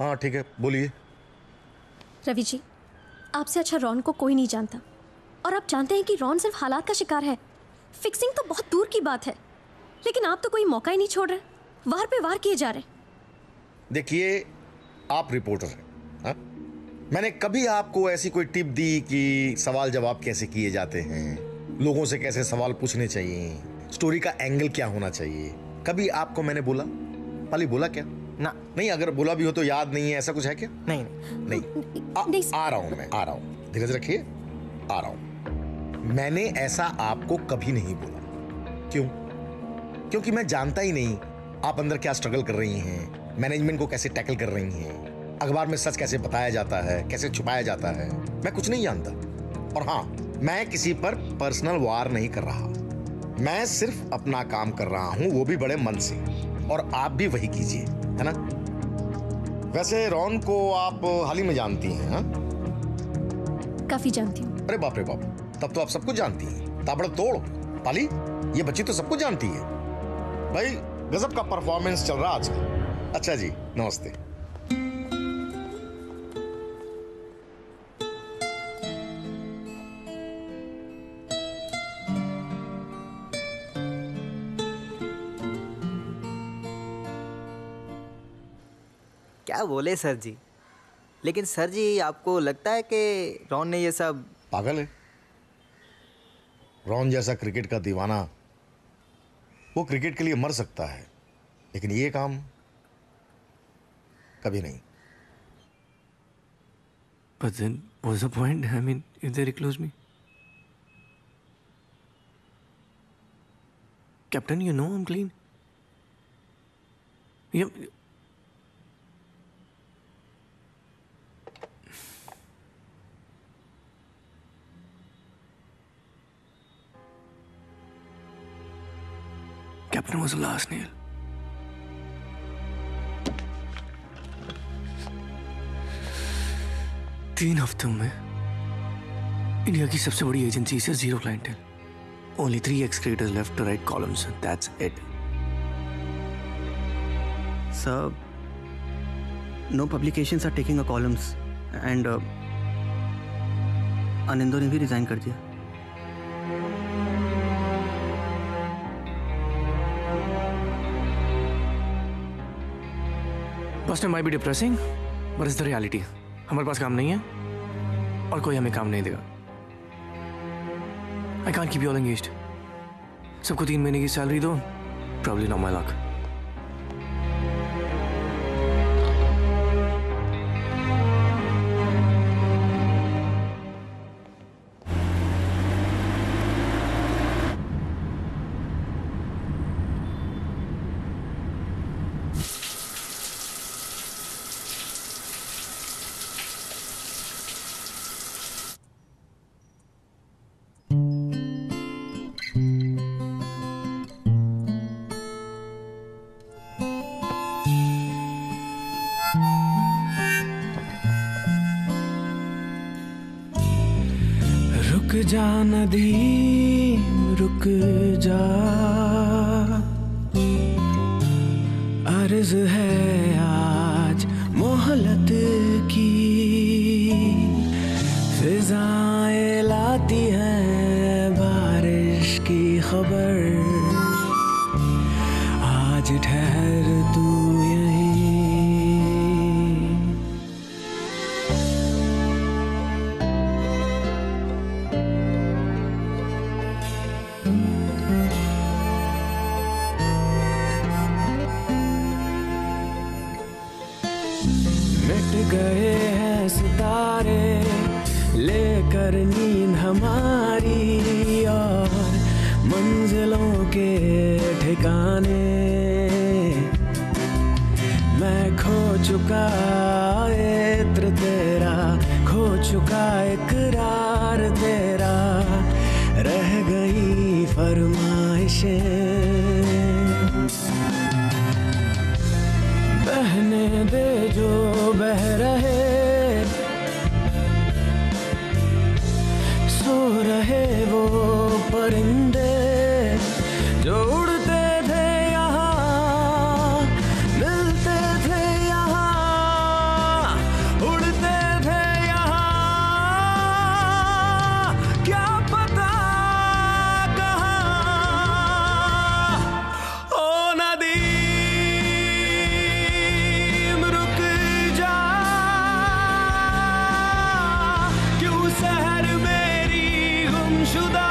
हाँ ठीक है बोलिए। रवि जी आपसे अच्छा रॉन को कोई नहीं जानता, और आप जानते हैं कि रॉन सिर्फ हालात का शिकार है। फिक्सिंग तो बहुत दूर की बात है, लेकिन आप तो कोई मौका ही नहीं छोड़ रहे, वार पे वार किए जा रहे। देखिए आप रिपोर्टर हैं, हाँ? मैंने कभी आपको ऐसी कोई टिप दी कि सवाल जवाब कैसे किए जाते हैं, लोगों से कैसे सवाल पूछने चाहिए, स्टोरी का एंगल क्या होना चाहिए? कभी आपको मैंने बोला? पाली बोला क्या? ना नहीं, अगर बोला भी हो तो याद नहीं है। ऐसा कुछ है क्या? नहीं नहीं, नहीं। आ रहा हूँ मैं, आ रहा हूँ, धीरज रखिए, आ रहा हूँ। मैंने ऐसा आपको कभी नहीं बोला। क्यों? क्योंकि मैं जानता ही नहीं आप अंदर क्या स्ट्रगल कर रही हैं, मैनेजमेंट को कैसे टैकल कर रही हैं, अखबार में सच कैसे बताया जाता है, कैसे छुपाया जाता है, मैं कुछ नहीं जानता। और हाँ, मैं किसी पर पर्सनल वार नहीं कर रहा, मैं सिर्फ अपना काम कर रहा हूँ, वो भी बड़े मन से, और आप भी वही कीजिए, है ना? वैसे रॉन को आप हाल ही में जानती हैं? हाँ काफी जानती हूँ। अरे बाप रे बाप, तब तो आप सब कुछ जानती हैं, ताबड़ तोड़। पाली ये बच्ची तो सब कुछ जानती है। भाई गजब का परफॉर्मेंस चल रहा आज। अच्छा जी नमस्ते। क्या बोले सर जी? लेकिन सर जी आपको लगता है कि रॉन ने ये सब? पागल है। रॉन जैसा क्रिकेट का दीवाना, वो क्रिकेट के लिए मर सकता है, लेकिन ये काम कभी नहीं। But then, what's the point? I mean, if they recluse me, Captain, you know I'm clean. Yeah. Captain was the last nail. तीन हफ्तों में इंडिया की सबसे बड़ी एजेंसी से 0 clientele, only 3 excreters left to write columns, that's it. Sir, no publications are taking a columns and Anando ने भी resign कर दिया। Personal might be depressing but it's the reality. हमारे पास काम नहीं है और कोई हमें काम नहीं देगा। I can't keep you all engaged. सबको 3 महीने की सैलरी दो, प्रॉब्ली नॉट माय लक। रुक जा, अर्ज है आज मोहलत की, फिजाएं लाती हैं बारिश की खबर। आज ठहर तू यहीं, चुका इत्र तेरा, खो चुका इकरार तेरा, रह गई फरमाइशें। बहने दे जो बह रहे, सो रहे वो परिंदे जो उड़ते थे यहाँ, मिलते थे यहाँ, उड़ते थे यहाँ, क्या पता कहाँ। ओ नदीम रुक जा, क्यों शहर मेरी गुमशुदा,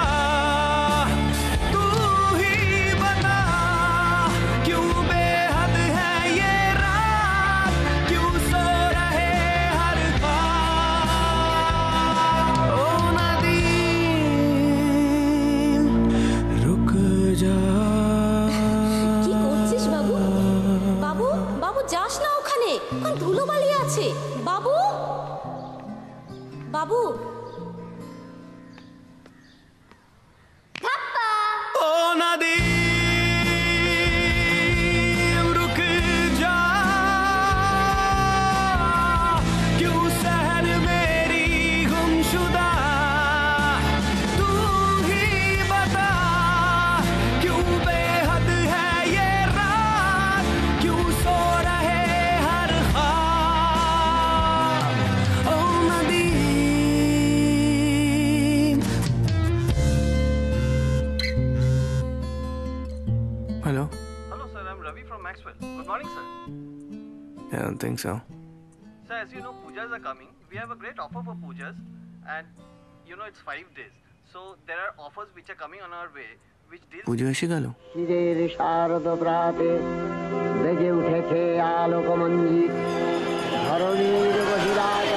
think so. Sir, as you know, pujas are coming. We have a great offer for pujas, and you know it's 5 days. So there are offers which are coming on our way, which deals. Puja shikalo. Sire sharad prate, deje uthe alok manji, dharani vasiraya.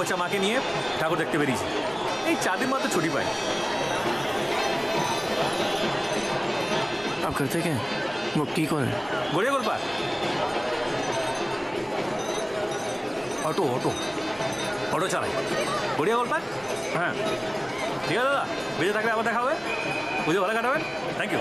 बच्चा माके नहीं है ठाकुर देखते berry से चादर माँ तो छोटी पाए। आप करते क्या वो की कॉल गोरे गोल पार ऑटो ऑटो ऑटो चलाए गोरिया गोल पार। हाँ ठीक है दादा भेजे तक आप देखा हुआ मुझे भला काटा हुआ। Thank you.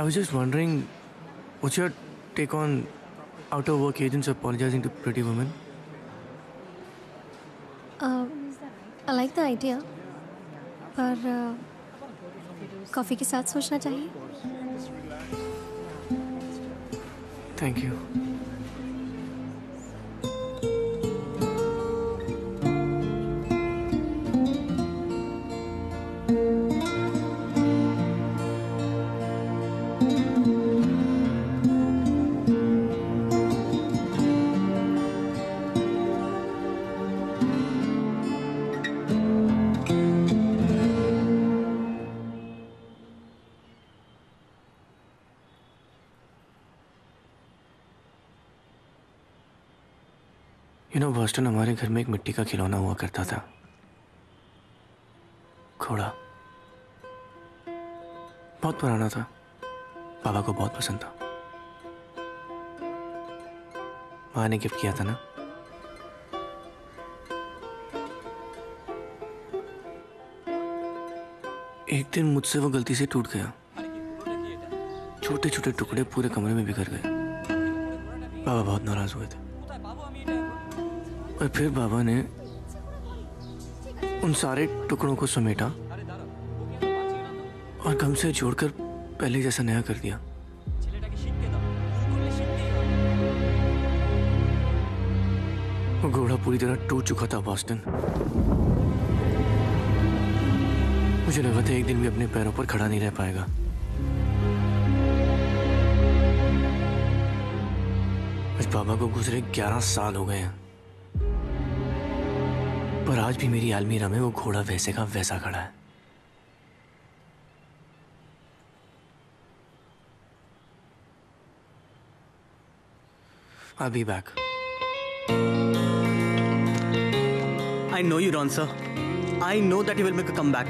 I was just wondering, what's your take on out of work agents apologizing to pretty women? I like the idea, पर कॉफी के साथ सोचना चाहिए. Thank you. बॉस्टन हमारे घर में एक मिट्टी का खिलौना हुआ करता था, घोड़ा. बहुत पुराना था, पापा को बहुत पसंद था. माँ ने गिफ्ट किया था ना. एक दिन मुझसे वो गलती से टूट गया. छोटे छोटे टुकड़े पूरे कमरे में बिखर गए. पापा बहुत नाराज हुए थे. और फिर बाबा ने उन सारे टुकड़ों को समेटा और गम से जोड़कर पहले जैसा नया कर दिया. वो घोड़ा पूरी तरह टूट चुका था बॉस्टन. मुझे लगा था एक दिन भी अपने पैरों पर खड़ा नहीं रह पाएगा. आज बाबा को गुजरे 11 साल हो गए हैं, पर आज भी मेरी अलमीरा में वो घोड़ा वैसे का वैसा खड़ा है. I'll be back. I know you, Ron sir. I know that you will make a comeback.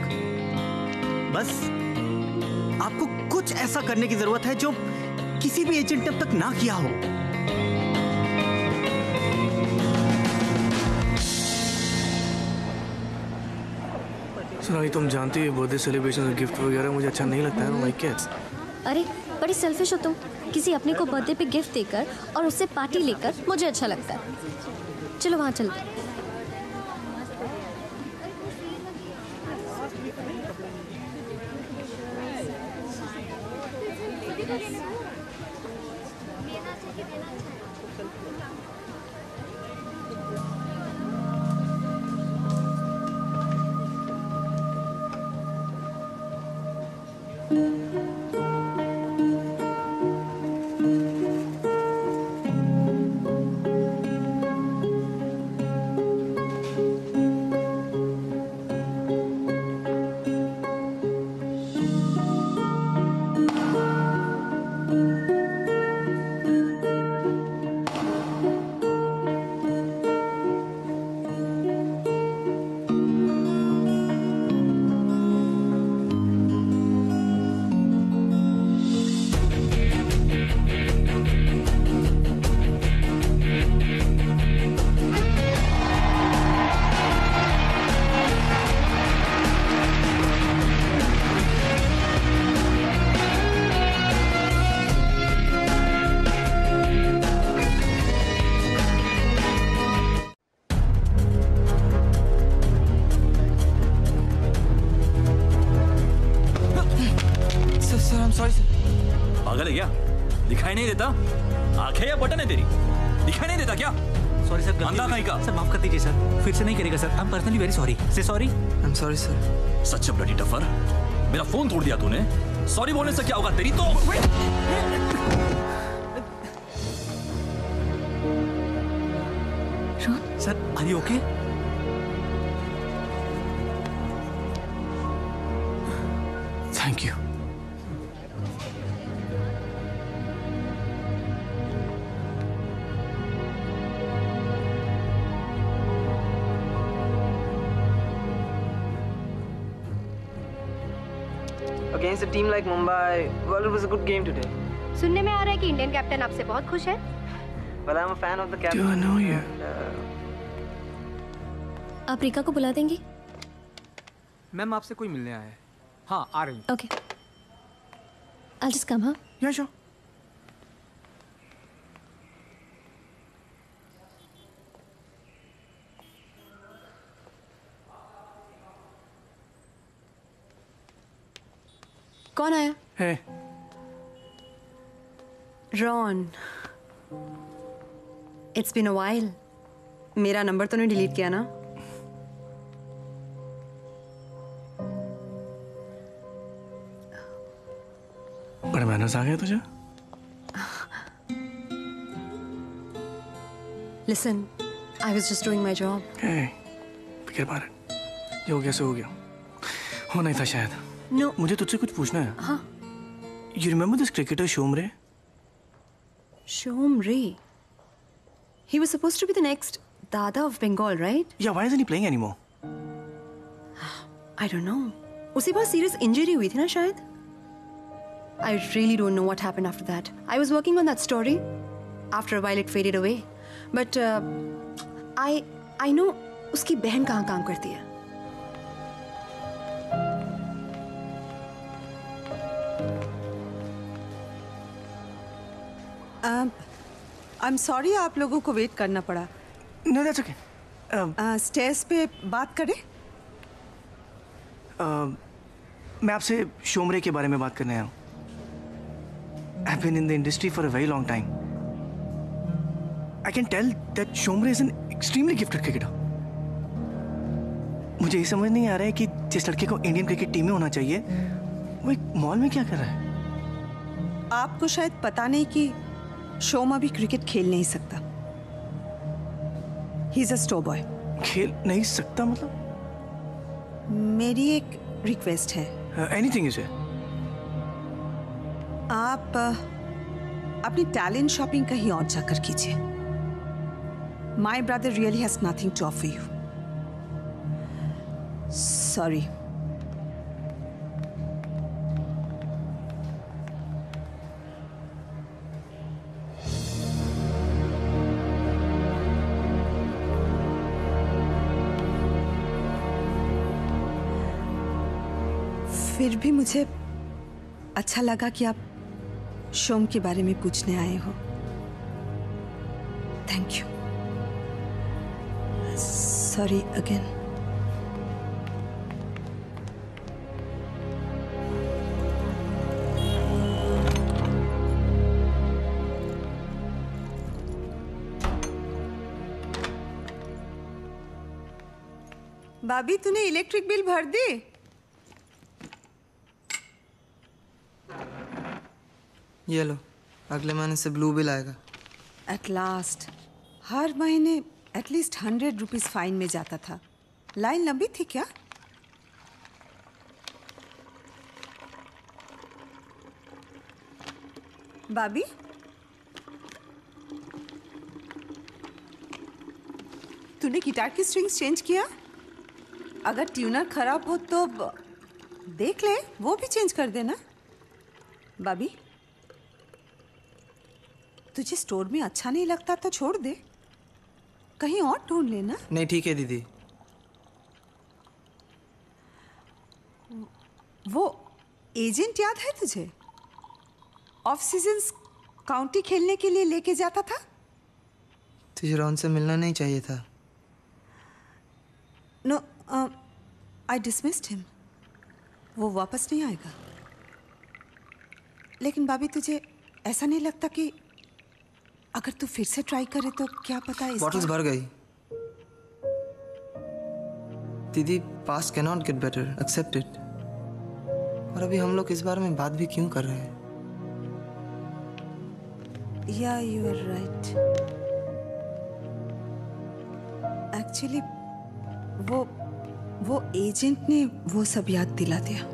बस आपको कुछ ऐसा करने की जरूरत है जो किसी भी एजेंट ने अब तक ना किया हो. सोनाली, तुम जानती हो बर्थडे सेलिब्रेशन और गिफ्ट वगैरह मुझे अच्छा नहीं लगता है. My kids. अरे बड़ी सेल्फिश हो तुम. किसी अपने को बर्थडे पे गिफ्ट देकर और उससे पार्टी लेकर मुझे अच्छा लगता है. चलो वहाँ चलते हैं. Sorry sir. Such a bloody duffer. मेरा फोन तोड़ दिया तूने. Sorry बोलने से क्या होगा तेरी तो. Ron. Sir, are you okay? Thank you. Against a team like Mumbai, well, it was a good game today. सुनने में आ रहा है कि इंडियन कैप्टन आपसे बहुत खुश है. Well, I'm a fan of the captain. Do I know you? आप रिका को बुला देंगी? मैम आपसे कोई मिलने आया है. हाँ आ रही हूँ. Okay. I'll just come, huh? Yeah, sure. कौन आया? है। Ron. It's been a while. मेरा नंबर तो नहीं डिलीट किया ना? बड़ा मैनर्स आ गया तुझे? Listen, I was just doing my job. Hey, forget about it. ये हो गया सो हो गया. हो नहीं था शायद. No. मुझे तुझसे कुछ पूछना है. हाँ. You remember this cricketer Shomray? Shomray? He was supposed to be the next Dada of Bengal, right? Yeah, why isn't he playing anymore? I don't know. उसे बहुत serious injury हुई थी ना शायद? I really don't know what happened after that. I was working on that story. After a while, it faded away. But I know उसकी बहन कहाँ काम करती है. I'm sorry आप लोगों को वेट करना पड़ा. No, that's okay. स्टेज पे बात करें? मैं आपसे शोमरे के बारे में बात करने आया हूँ. I've been in the industry for a very long time. I can tell that Shomray is an extremely gifted cricketer. मुझे ये समझ नहीं आ रहा है कि जिस लड़के को इंडियन क्रिकेट टीम में होना चाहिए, वो एक मॉल में क्या कर रहा है? आपको शायद पता नहीं कि शोमा भी क्रिकेट खेल नहीं सकता. He's a store boy. खेल नहीं सकता मतलब? मेरी एक रिक्वेस्ट है. Anything is it? आप अपनी टैलेंट शॉपिंग कहीं और जाकर कीजिए. My brother really has nothing to offer you. Sorry. फिर भी मुझे अच्छा लगा कि आप शोम के बारे में पूछने आए हो. Thank you. Sorry again. भाभी तूने इलेक्ट्रिक बिल भर दी? ये लो, अगले महीने से ब्लू बिल आएगा. At last. हर महीने एटलीस्ट 100 रुपीज़ फाइन में जाता था. लाइन लंबी थी क्या? भाभी तूने गिटार की स्ट्रिंग्स चेंज किया? अगर ट्यूनर खराब हो तो देख ले, वो भी चेंज कर देना. भाभी तुझे स्टोर में अच्छा नहीं लगता तो छोड़ दे, कहीं और ढूंढ लेना. नहीं ठीक है दीदी. वो एजेंट याद है तुझे, ऑफ सीजन काउंटी खेलने के लिए लेके जाता था? तुझे रॉन से मिलना नहीं चाहिए था. No, I dismissed him. वो वापस नहीं आएगा. लेकिन भाभी तुझे ऐसा नहीं लगता कि अगर तू फिर से ट्राई करे तो क्या पता है? बॉटल्स भर गई दीदी. Past can not get better, except it. और अभी हम लोग इस बारे में बात भी क्यों कर रहे हैं? या यू आर राइट. एक्चुअली वो एजेंट ने वो सब याद दिला दिया.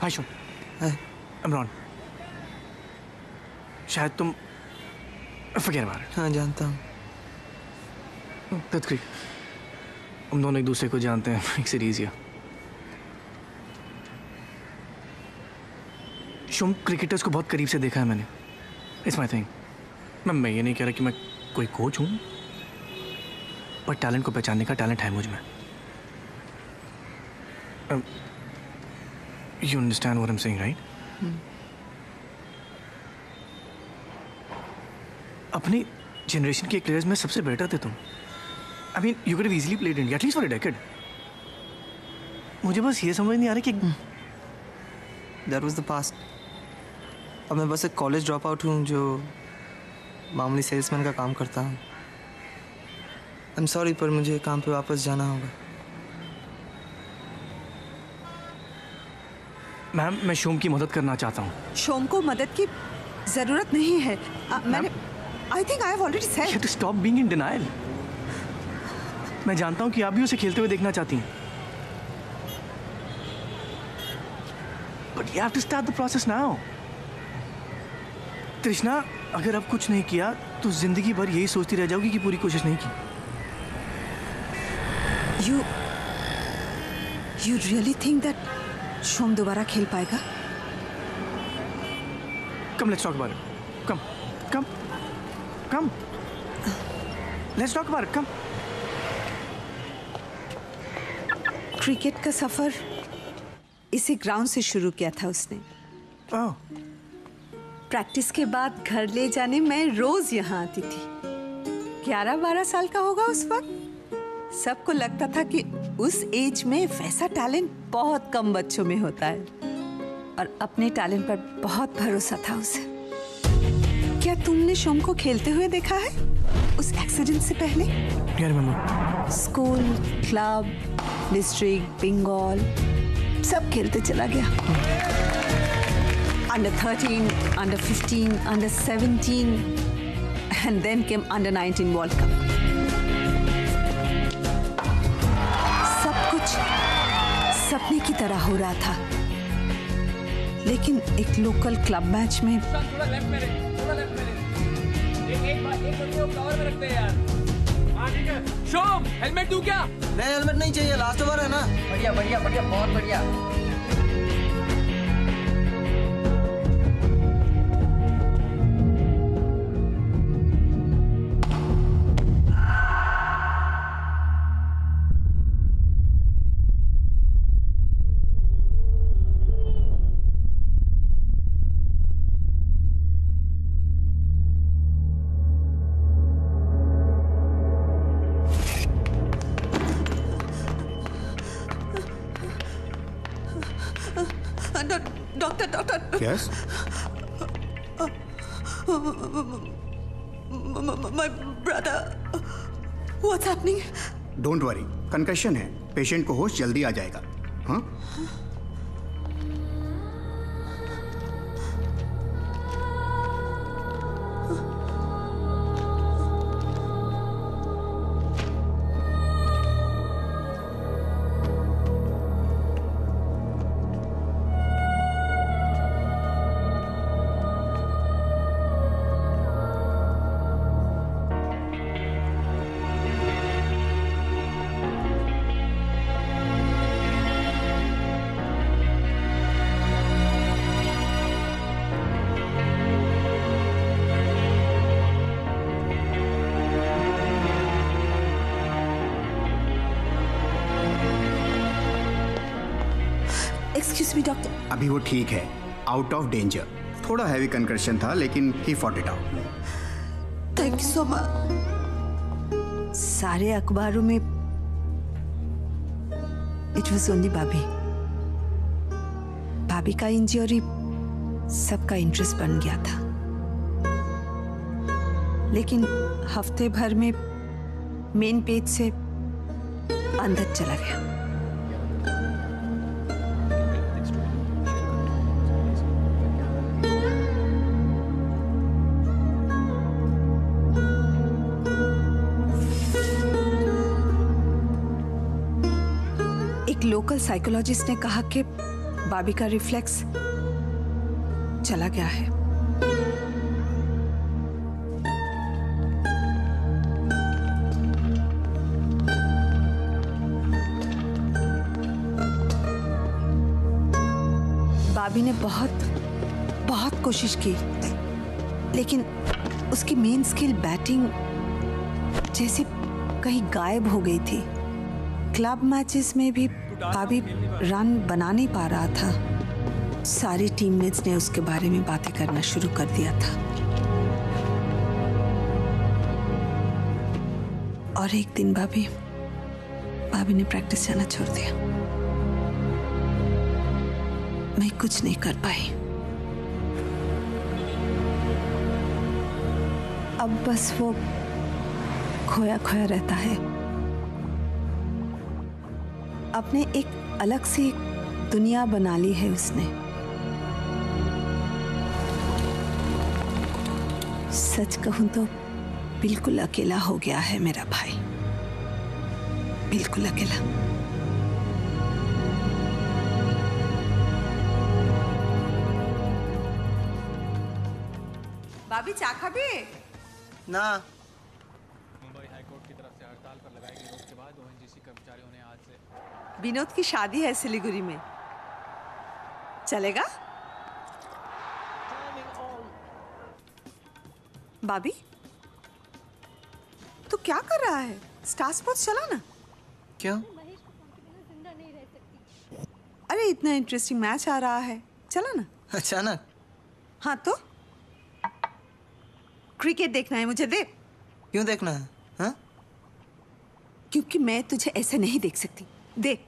Hi, Shom. Hi. I'm Ron. शायद तुम forget about it. हाँ जानता हूँ. That's great. हम दोनों एक दूसरे को जानते हैं. Makes it easier. Shom cricketers को बहुत करीब से देखा है मैंने. It's my thing. मैं ये नहीं कह रहा कि मैं कोई कोच हूँ, पर टैलेंट को पहचानने का टैलेंट है मुझ में। You understand what I am saying, right? अपनी जनरेशन के प्लेयर्स में सबसे बेटर थे तुम। I mean you could have easily played India at least for a decade. मुझे बस ये समझ नहीं आ रहा कि दैट वाज द पास्ट। अब मैं बस एक कॉलेज ड्रॉप आउट हूँ जो मामूली सेल्समैन का काम करता हूँ। आई एम सॉरी, पर मुझे काम पे वापस जाना होगा। मैम, मैं शोम की मदद करना चाहता हूँ। शोम को मदद की ज़रूरत नहीं है। मैंने I think I have already said. You have to stop being in denial. मैं जानता हूँ कि आप भी उसे खेलते हुए देखना चाहती हैं, but you have to start the process now. Trishna, अगर अब कुछ नहीं किया तो जिंदगी भर यही सोचती रह जाओगी कि पूरी कोशिश नहीं की। You really think that Shom दोबारा खेल पाएगा? Come let's talk about it. Come come come let's talk about it. Come. Cricket का सफर इसी ग्राउंड से शुरू किया था उसने। ओह। प्रैक्टिस के बाद घर ले जाने मैं रोज यहाँ आती थी। 11-12 साल का होगा उस वक्त। सबको लगता था कि उस एज में वैसा टैलेंट बहुत कम बच्चों में होता है, और अपने टैलेंट पर बहुत भरोसा था उसे। क्या तुमने शोम को खेलते हुए देखा है उस एक्सीडेंट से पहले? यार mummy, school, club, district, Bengal सब खेलते चला गया। Under 13, under 15, under 17, and then came under 19 World Cup. सब कुछ सपने की तरह हो रहा था, लेकिन एक लोकल क्लब मैच में शोम, हेलमेट दूं क्या? नहीं, हेलमेट नहीं चाहिए, लास्ट ओवर है ना। बढ़िया बढ़िया बढ़िया, बहुत बढ़िया। Yes? My brother, what's happening? Don't worry, concussion है, patient को होश जल्दी आ जाएगा। हाँ? डॉक्टर, अभी वो ठीक है, आउट ऑफ डेंजर। थोड़ा हैवी कंकर्शन था, लेकिन he fought it out. Thank you so much. सारे अखबारों में इट वाज ओनली भाभी। भाभी का इंजरी सबका इंटरेस्ट बन गया था, लेकिन हफ्ते भर में मेन पेज से अंदर चला गया। लोकल साइकोलॉजिस्ट ने कहा कि बाबी का रिफ्लेक्स चला गया है। बाबी ने बहुत बहुत कोशिश की, लेकिन उसकी मेन स्किल बैटिंग जैसे कहीं गायब हो गई थी। क्लब मैचेस में भी काबिल रन बना नहीं पा रहा था। सारी टीममेट्स ने उसके बारे में बातें करना शुरू कर दिया था। और एक दिन भाभी ने प्रैक्टिस जाना छोड़ दिया। मैं कुछ नहीं कर पाई। अब बस वो खोया खोया रहता है। अपने एक अलग सी दुनिया बना ली है उसने। सच कहूं तो बिल्कुल अकेला हो गया है मेरा भाई, बिल्कुल अकेला। भाभी चाय खाबी ना? विनोद की शादी है सिलीगुड़ी में, चलेगा? भाभी तू क्या कर रहा है? स्टार स्पोर्ट्स चला ना। क्या? अरे इतना इंटरेस्टिंग मैच आ रहा है, चला ना। अचानक? हाँ तो क्रिकेट देखना है मुझे। देख। क्यों देखना है? हाँ? क्योंकि मैं तुझे ऐसे नहीं देख सकती। देख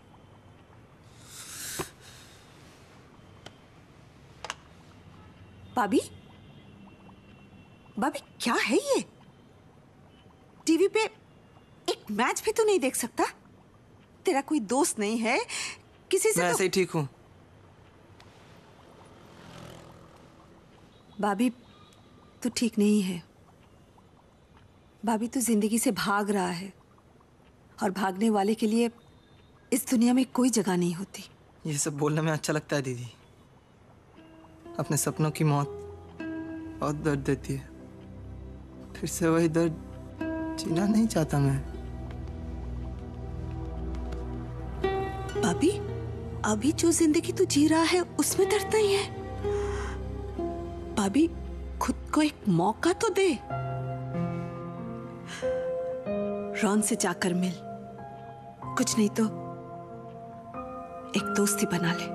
भाभी, भाभी क्या है ये? टीवी पे एक मैच भी तो नहीं देख सकता? तेरा कोई दोस्त नहीं है किसी से? मैं ऐसे ही ठीक हूं भाभी। तू ठीक नहीं है भाभी, तू जिंदगी से भाग रहा है और भागने वाले के लिए इस दुनिया में कोई जगह नहीं होती। ये सब बोलने में अच्छा लगता है दीदी, अपने सपनों की मौत बहुत दर्द देती है। फिर से वही दर्द जीना नहीं चाहता मैं। भाभी अभी जो जिंदगी तू जी रहा है उसमें दर्द नहीं है। भाभी खुद को एक मौका तो दे। रॉन से जाकर मिल, कुछ नहीं तो एक दोस्ती बना ले।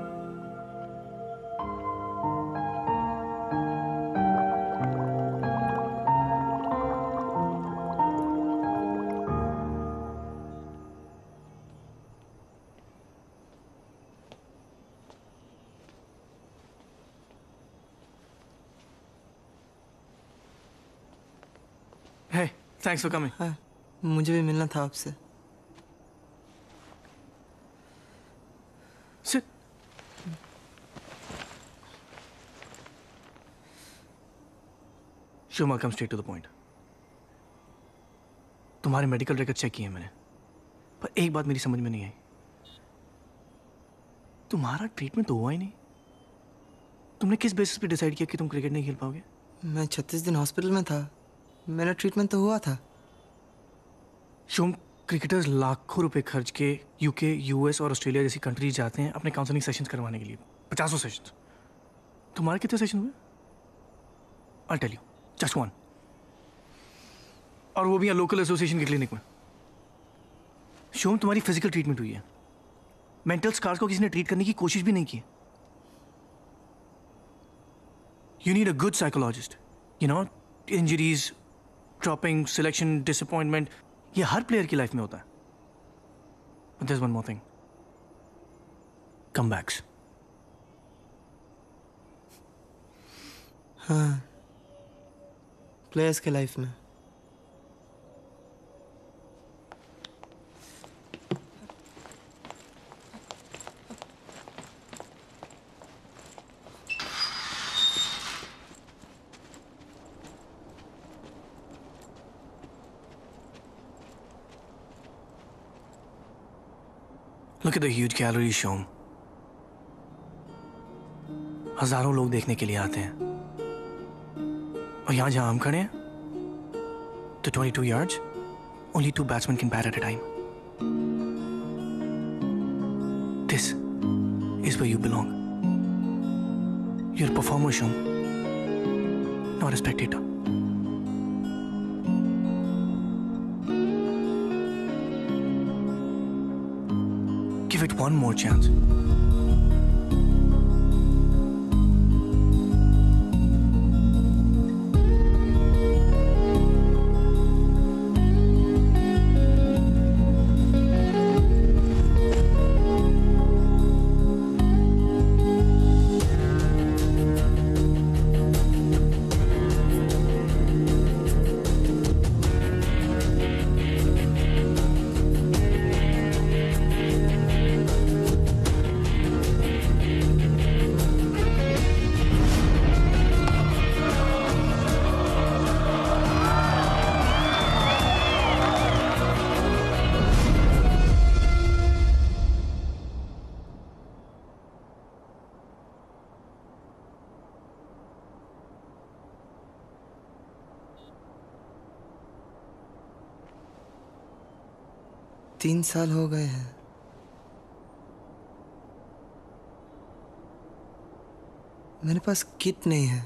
Hey, thanks for coming. हाँ, मुझे भी मिलना था आपसे। Shoma, come straight to the point. तुम्हारे मेडिकल रिकॉर्ड चेक किए मैंने, पर एक बात मेरी समझ में नहीं आई, तुम्हारा ट्रीटमेंट तो हुआ ही नहीं। तुमने किस बेसिस पे डिसाइड किया कि तुम क्रिकेट नहीं खेल पाओगे? मैं 36 दिन हॉस्पिटल में था, मेरा ट्रीटमेंट तो हुआ था। शोम, क्रिकेटर्स लाखों रुपए खर्च के यूके, यूएस और ऑस्ट्रेलिया जैसी कंट्रीज जाते हैं अपने काउंसलिंग सेशंस करवाने के लिए, 500 सेशंस। तुम्हारे कितने सेशन हुए? आई टेल यू, जस्ट 1, और वो भी यहाँ लोकल एसोसिएशन के क्लिनिक में। शोम, तुम्हारी फिजिकल ट्रीटमेंट हुई है, मेंटल स्कार्स को किसी ने ट्रीट करने की कोशिश भी नहीं की। You need a good psychologist, you know. Injuries, dropping, selection, disappointment, ये हर प्लेयर की लाइफ में होता है। But there is one more thing, comebacks. हाँ, प्लेयर्स के लाइफ में। Look at the huge gallery, Shom. हजारों लोग देखने के लिए आते हैं, और यहाँ जहाँ हम खड़े हैं, तो 22 yards, only 2 batsmen can bat at a time. This is where you belong. You're a performer, Shom. nor a spectator. Give it one more chance. तीन साल हो गए हैं। मेरे पास किट नहीं है।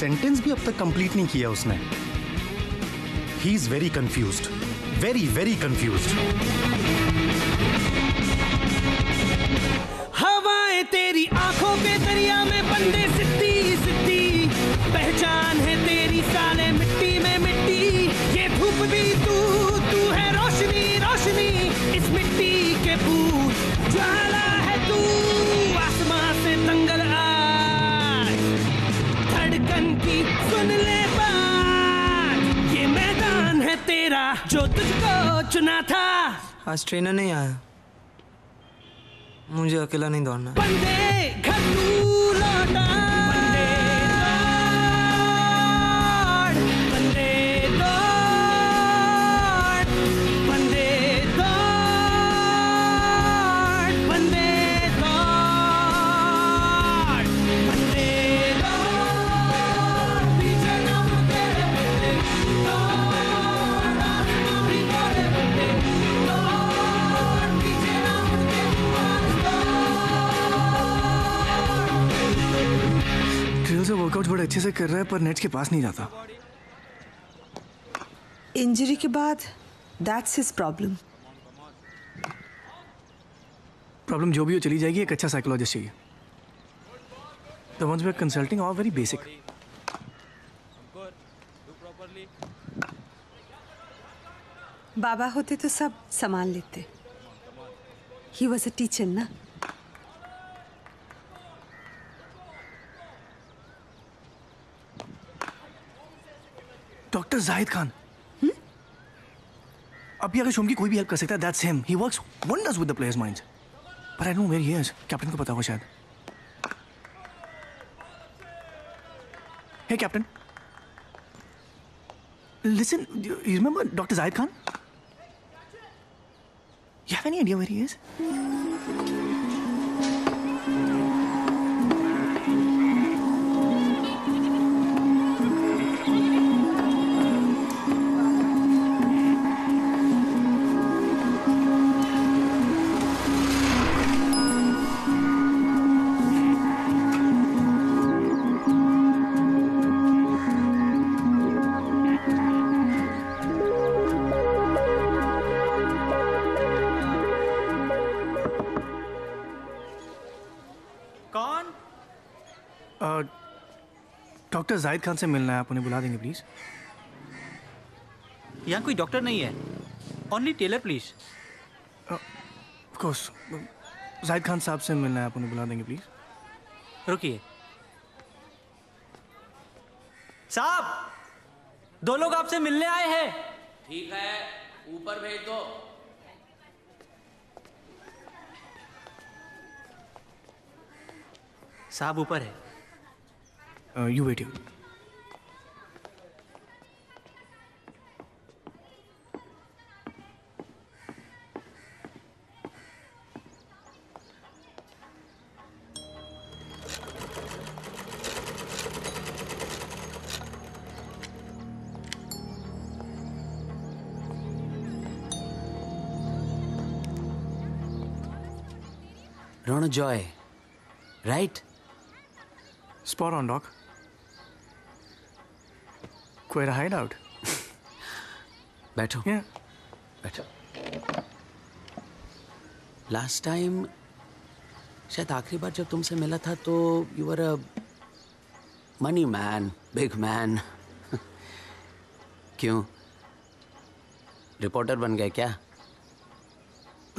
सेंटेंस भी अब तक कंप्लीट नहीं किया उसने। He is very confused, very very confused. हवाएं तेरी आंखों के दरिया में बंदे सिद्धि सिद्धि, पहचान है तेरी साले मिट्टी में मिट्टी, ये धूप भी तू तू है रोशनी रोशनी, इस मिट्टी के पूछ ज्वाला है तू, आसमां से दंगल की सुन ले बात, ये मैदान है तेरा जो तुझको चुना था। आज ट्रेनर नहीं आया, मुझे अकेला नहीं दौड़ना। बंदे घर लौटा, बंदे दौड़, बंदे दौड़, बंदे दौड़, बंदे दौड़, बंदे से वर्कआउट बड़े अच्छे से कर रहा है पर नेट्स के पास नहीं जाता। इंजरी के बाद दैट्स हिज प्रॉब्लम। प्रॉब्लम जो भी हो चली जाएगी, एक अच्छा साइकोलॉजिस्ट चाहिए। The ones we are consulting are very basic. बाबा होते तो सब संभाल लेते। ही वॉज अ टीचर ना। डॉक्टर जाहिद खान, अभी अगर शोम की कोई भी हेल्प कर सकता है that's him. He works wonders with the players minds. पर I don't know where he is. Captain को पता होगा शायद। Hey captain, listen, you remember doctor Zahid Khan? You have any idea where he is? Doctor Zahid Khan से मिलना है, आप उन्हें बुला देंगे प्लीज़? यहाँ कोई डॉक्टर नहीं है, only tailor please. Of course, Zahid Khan साहब से मिलना है, आप उन्हें बुला देंगे प्लीज़? रुकिए साहब, दो लोग आपसे मिलने आए हैं। ठीक है, ऊपर भेज दो। साहब ऊपर है। You wait. Ronanjoy, right? Spot on, Doc. Quite a hideout. Better. Yeah. Better. Last time, शायद आखिरी बार जब तुमसे मिला था तो you were a money man, big man. क्यों? Reporter बन गए क्या?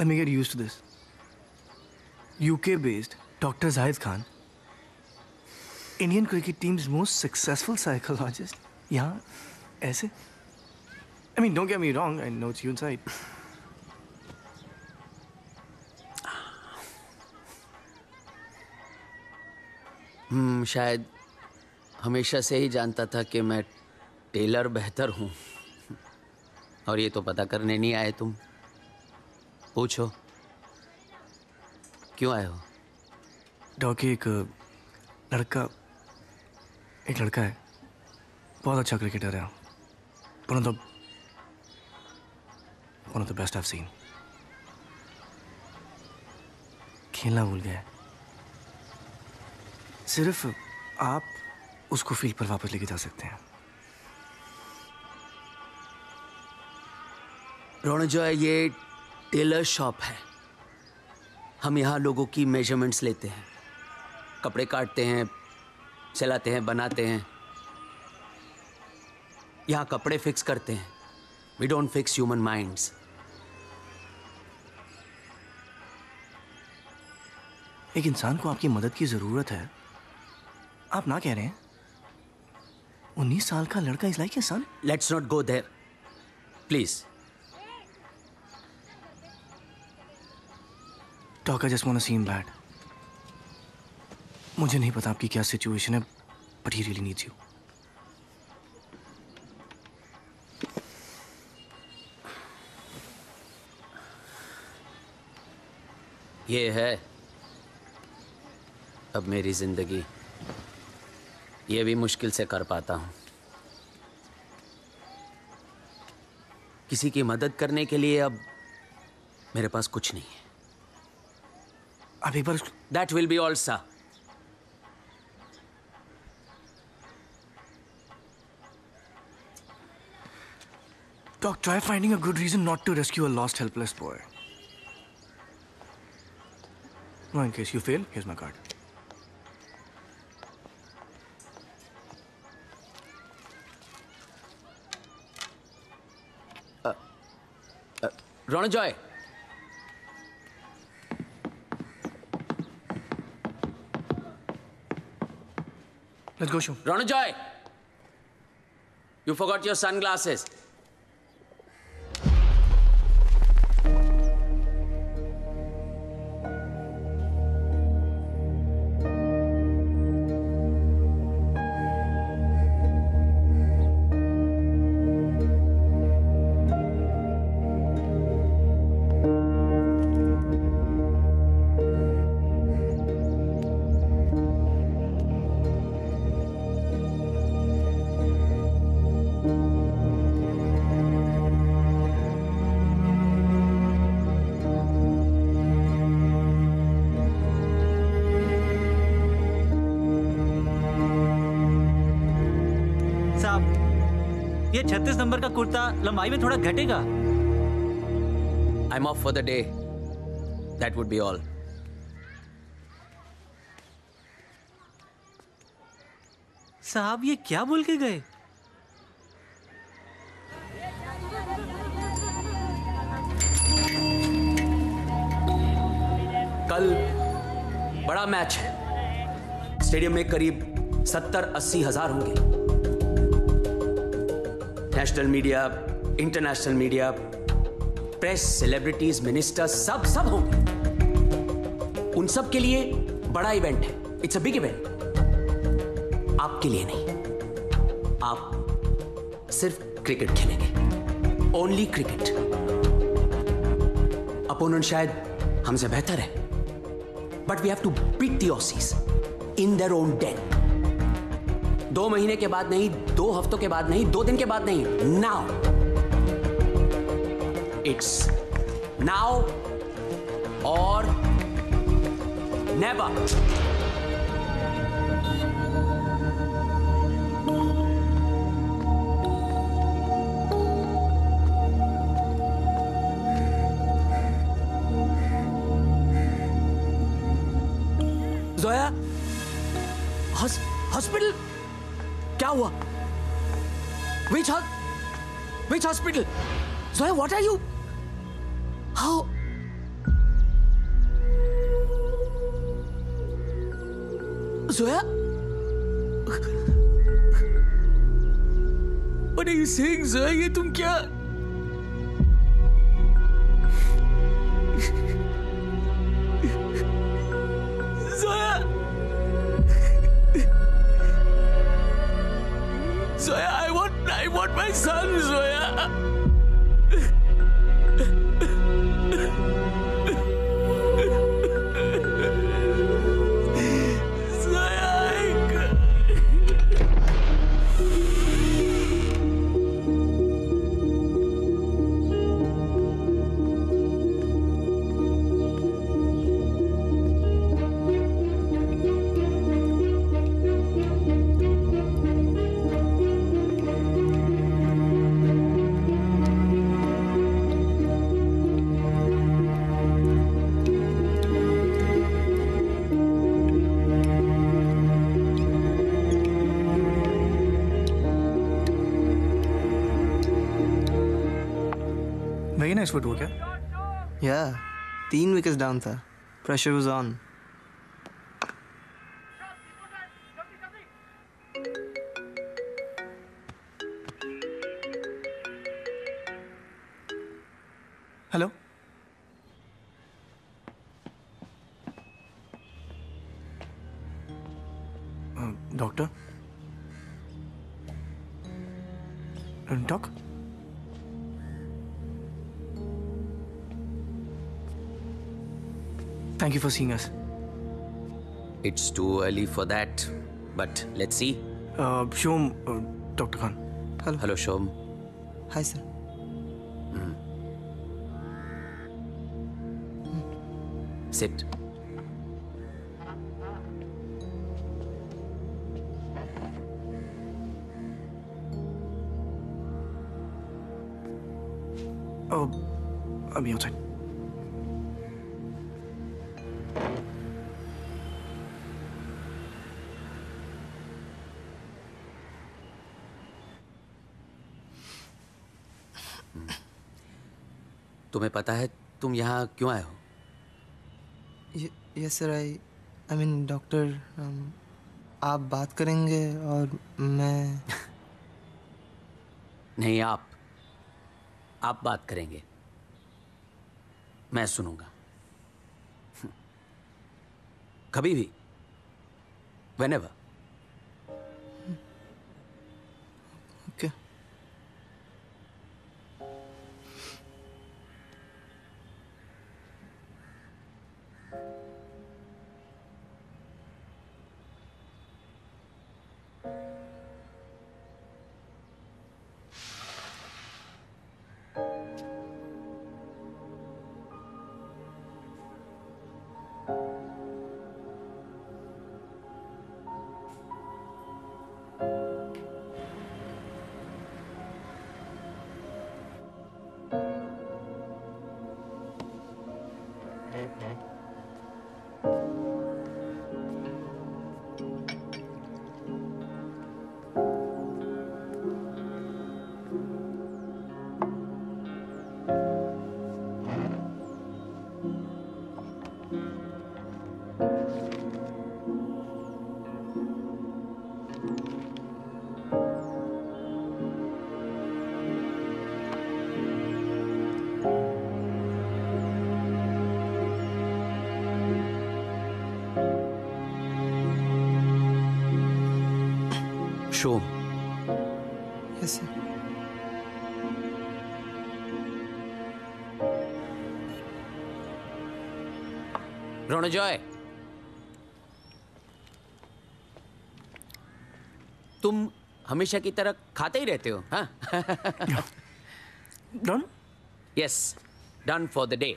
Let me get used to this. UK-based Doctor Zahid Khan, Indian cricket team's most successful psychologist. यहाँ ऐसे? I mean, don't get me wrong. I know it's you inside. शायद हमेशा से ही जानता था कि मैं टेलर बेहतर हूँ, और ये तो पता करने नहीं आए तुम। पूछो क्यों आए हो? डॉकी, एक लड़का है, बहुत अच्छा क्रिकेटर है, one of the best I have seen. खेलना भूल गया है, सिर्फ आप उसको फील्ड पर वापस लेके जा सकते हैं। रणजॉय, ये टेलर शॉप है, हम यहाँ लोगों की मेजरमेंट्स लेते हैं, कपड़े काटते हैं, सिलाते हैं, बनाते हैं। यहाँ कपड़े फिक्स करते हैं। We don't fix human minds. एक इंसान को आपकी मदद की जरूरत है, आप ना कह रहे हैं? 19 साल का लड़का is like a son. Let's not go there please. Doc, I just want to see him bad. मुझे नहीं पता आपकी क्या सिचुएशन है, but he really needs you. ये है अब मेरी जिंदगी, ये भी मुश्किल से कर पाता हूं। किसी की मदद करने के लिए अब मेरे पास कुछ नहीं है। अब एक बार that will be all sir. Doc, try finding a good reason not to rescue a lost, helpless boy. No, in case you fail, here's my card. Ronanjoy. Let's go, Shom. Ronanjoy, you forgot your sunglasses. ये 36 number का कुर्ता लंबाई में थोड़ा घटेगा। I am off for the day, that would be all. साहब ये क्या बोल के गए? कल बड़ा मैच है, स्टेडियम में करीब 70-80 हज़ार होंगे। National media, international media, press, celebrities, minister, सब होंगे। उन सब के लिए बड़ा इवेंट है, इट्स अ बिग इवेंट। आपके लिए नहीं, आप सिर्फ क्रिकेट खेलेंगे, ओनली क्रिकेट। अपोनेंट शायद हमसे बेहतर है, but we have to beat the Aussies in their own day. 2 महीने के बाद नहीं, 2 हफ्तों के बाद नहीं, 2 दिन के बाद नहीं, नाउ। इट्स नाउ और नेवर। हॉस्पिटल? क्या हुआ? Which hospital? Zoya, what are you? How? Zoya? What are you saying, Zoya? ये तुम क्या? I want my son, Zoya. Zoya, Nice what क्या? Yeah, 3 विकेट्स डाउन था. Pressure was on. Hello. Doctor. Doc. Thank you for seeing us. It's too early for that, but let's see. Shom, Dr. Khan. Hello. Hello, Shom. Hi, sir. Sit. Oh, I'll be outside. तुम्हें पता है तुम यहाँ क्यों आए हो? Yes sir, I mean doctor, आप बात करेंगे और मैं नहीं, आप बात करेंगे, मैं सुनूंगा। कभी भी, whenever. Shom. Yes, sir. Ronanjoy, तुम हमेशा की तरह खाते ही रहते हो, हाँ? Done? Yes, done for the day.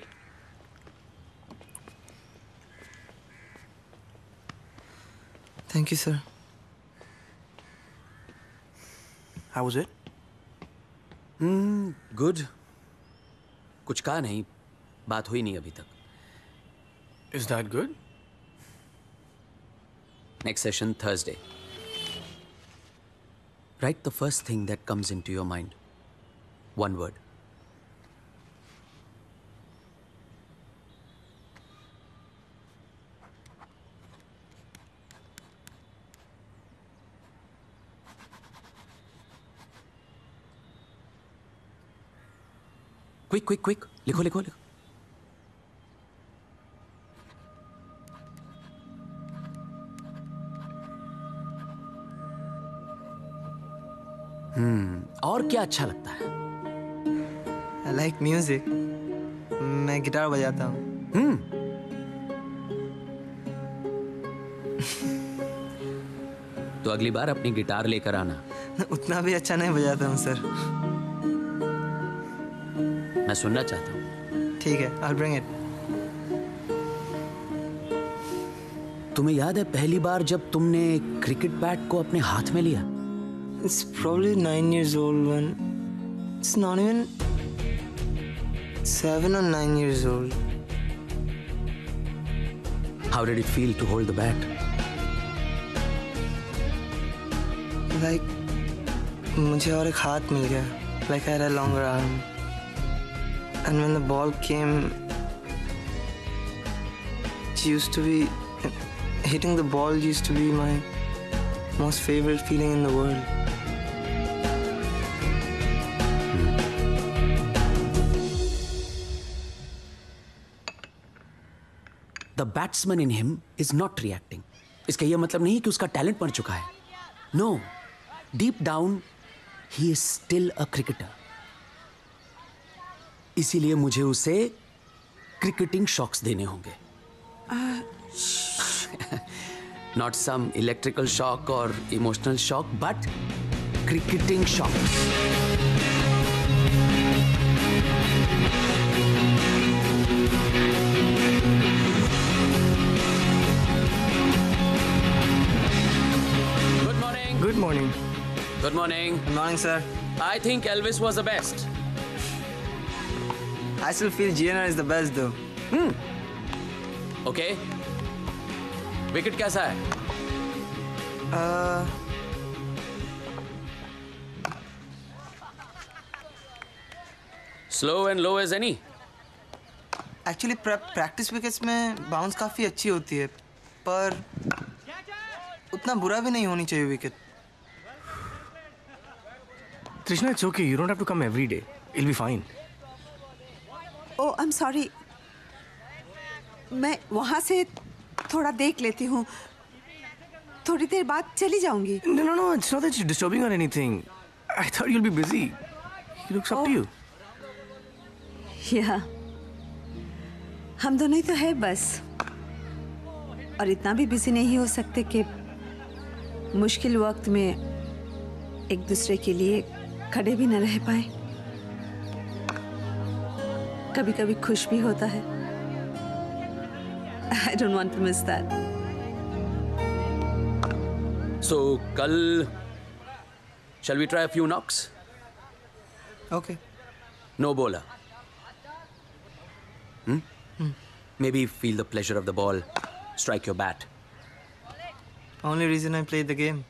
Thank you, sir. How was it? Good. कुछ कहा नहीं, बात हुई नहीं अभी तक. Is that good? Next session Thursday. Write the first thing that comes into your mind. One word. Quick, quick, quick. लिखो, लिखो, लिखो. और क्या अच्छा लगता है? I like music. मैं गिटार बजाता हूँ. तो अगली बार अपनी गिटार लेकर आना. उतना भी अच्छा नहीं बजाता हूँ सर. मैं सुनना चाहता हूँ. ठीक है, I'll bring it. तुम्हें याद है पहली बार जब तुमने क्रिकेट बैट को अपने हाथ में लिया? It's probably 9 years old one. It's not even 7 or 9 years old. How did it feel to hold the bat? Like मुझे और एक हाथ मिल गया. Like I had a longer arm. And when the ball came, it used to be, hitting the ball used to be my most favorite feeling in the world. The batsman in him is not reacting. इसका ये मतलब नहीं कि उसका talent मर चुका है. No, deep down, he is still a cricketer. इसीलिए मुझे उसे क्रिकेटिंग शॉक्स देने होंगे. Not some electrical shock or emotional shock, but cricketing shock. Good morning. Good morning. Good morning. Good morning, sir. I think Elvis was the best. I still feel GNR is the best, though. Okay. Wicket कैसा है? Slow and low as any. Actually practice wickets में bounce काफी अच्छी होती है, पर उतना बुरा भी नहीं होनी चाहिए wicket. Trishna, it's okay. You don't have to come every day. It'll be fine. Oh, I'm sorry. मैं वहाँ से थोड़ा देख लेती हूँ. थोड़ी देर बाद चली जाऊँगी. No, it's not that you're disturbing or anything. I thought you'll be busy. He looks up to you. Yeah. हम दोनों ही तो है बस. और इतना भी busy नहीं हो सकते कि मुश्किल वक्त में एक दूसरे के लिए खड़े भी न रह पाए. कभी कभी खुश भी होता है. I don't want to miss that. So कल shall we try a few knocks? Okay. No bowler. Maybe feel the pleasure of the ball. Strike your bat. Only reason I played the game.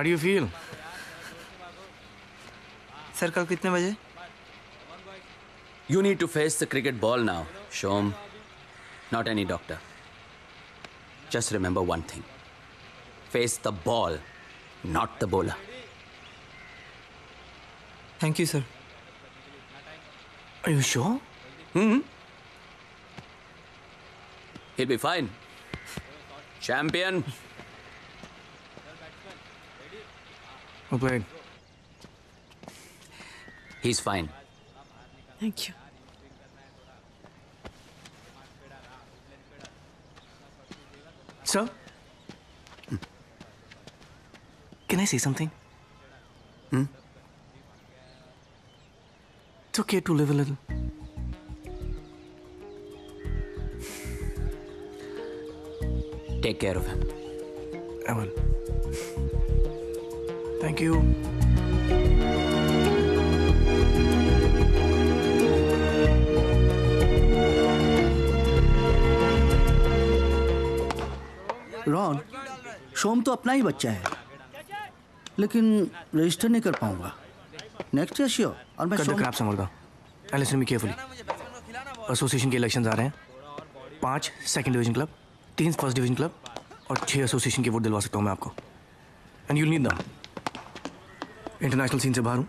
How do you feel? Sir, कल कितने बजे? You need to face the cricket ball now, Shom. Not any doctor. Just remember one thing. Face the ball, not the bowler. Thank you, sir. Are you sure? Hmm. He'll be fine. Champion. Who played? He's fine. Thank you. Sir? Can I say something? Hmm? It's okay to live a little. Take care of him. I will. Thank you. Ron, Shom तो अपना ही बच्चा है, लेकिन register नहीं कर पाऊंगा। Next year sure. और मैं शोम आप संभाल का। Listen me carefully. एसोसिएशन के इलेक्शंस आ रहे हैं। 5 second division club, 3 first division club और 6 एसोसिएशन के वोट दिलवा सकता हूँ मैं आपको। And you need them. International scene से बाहर हूँ,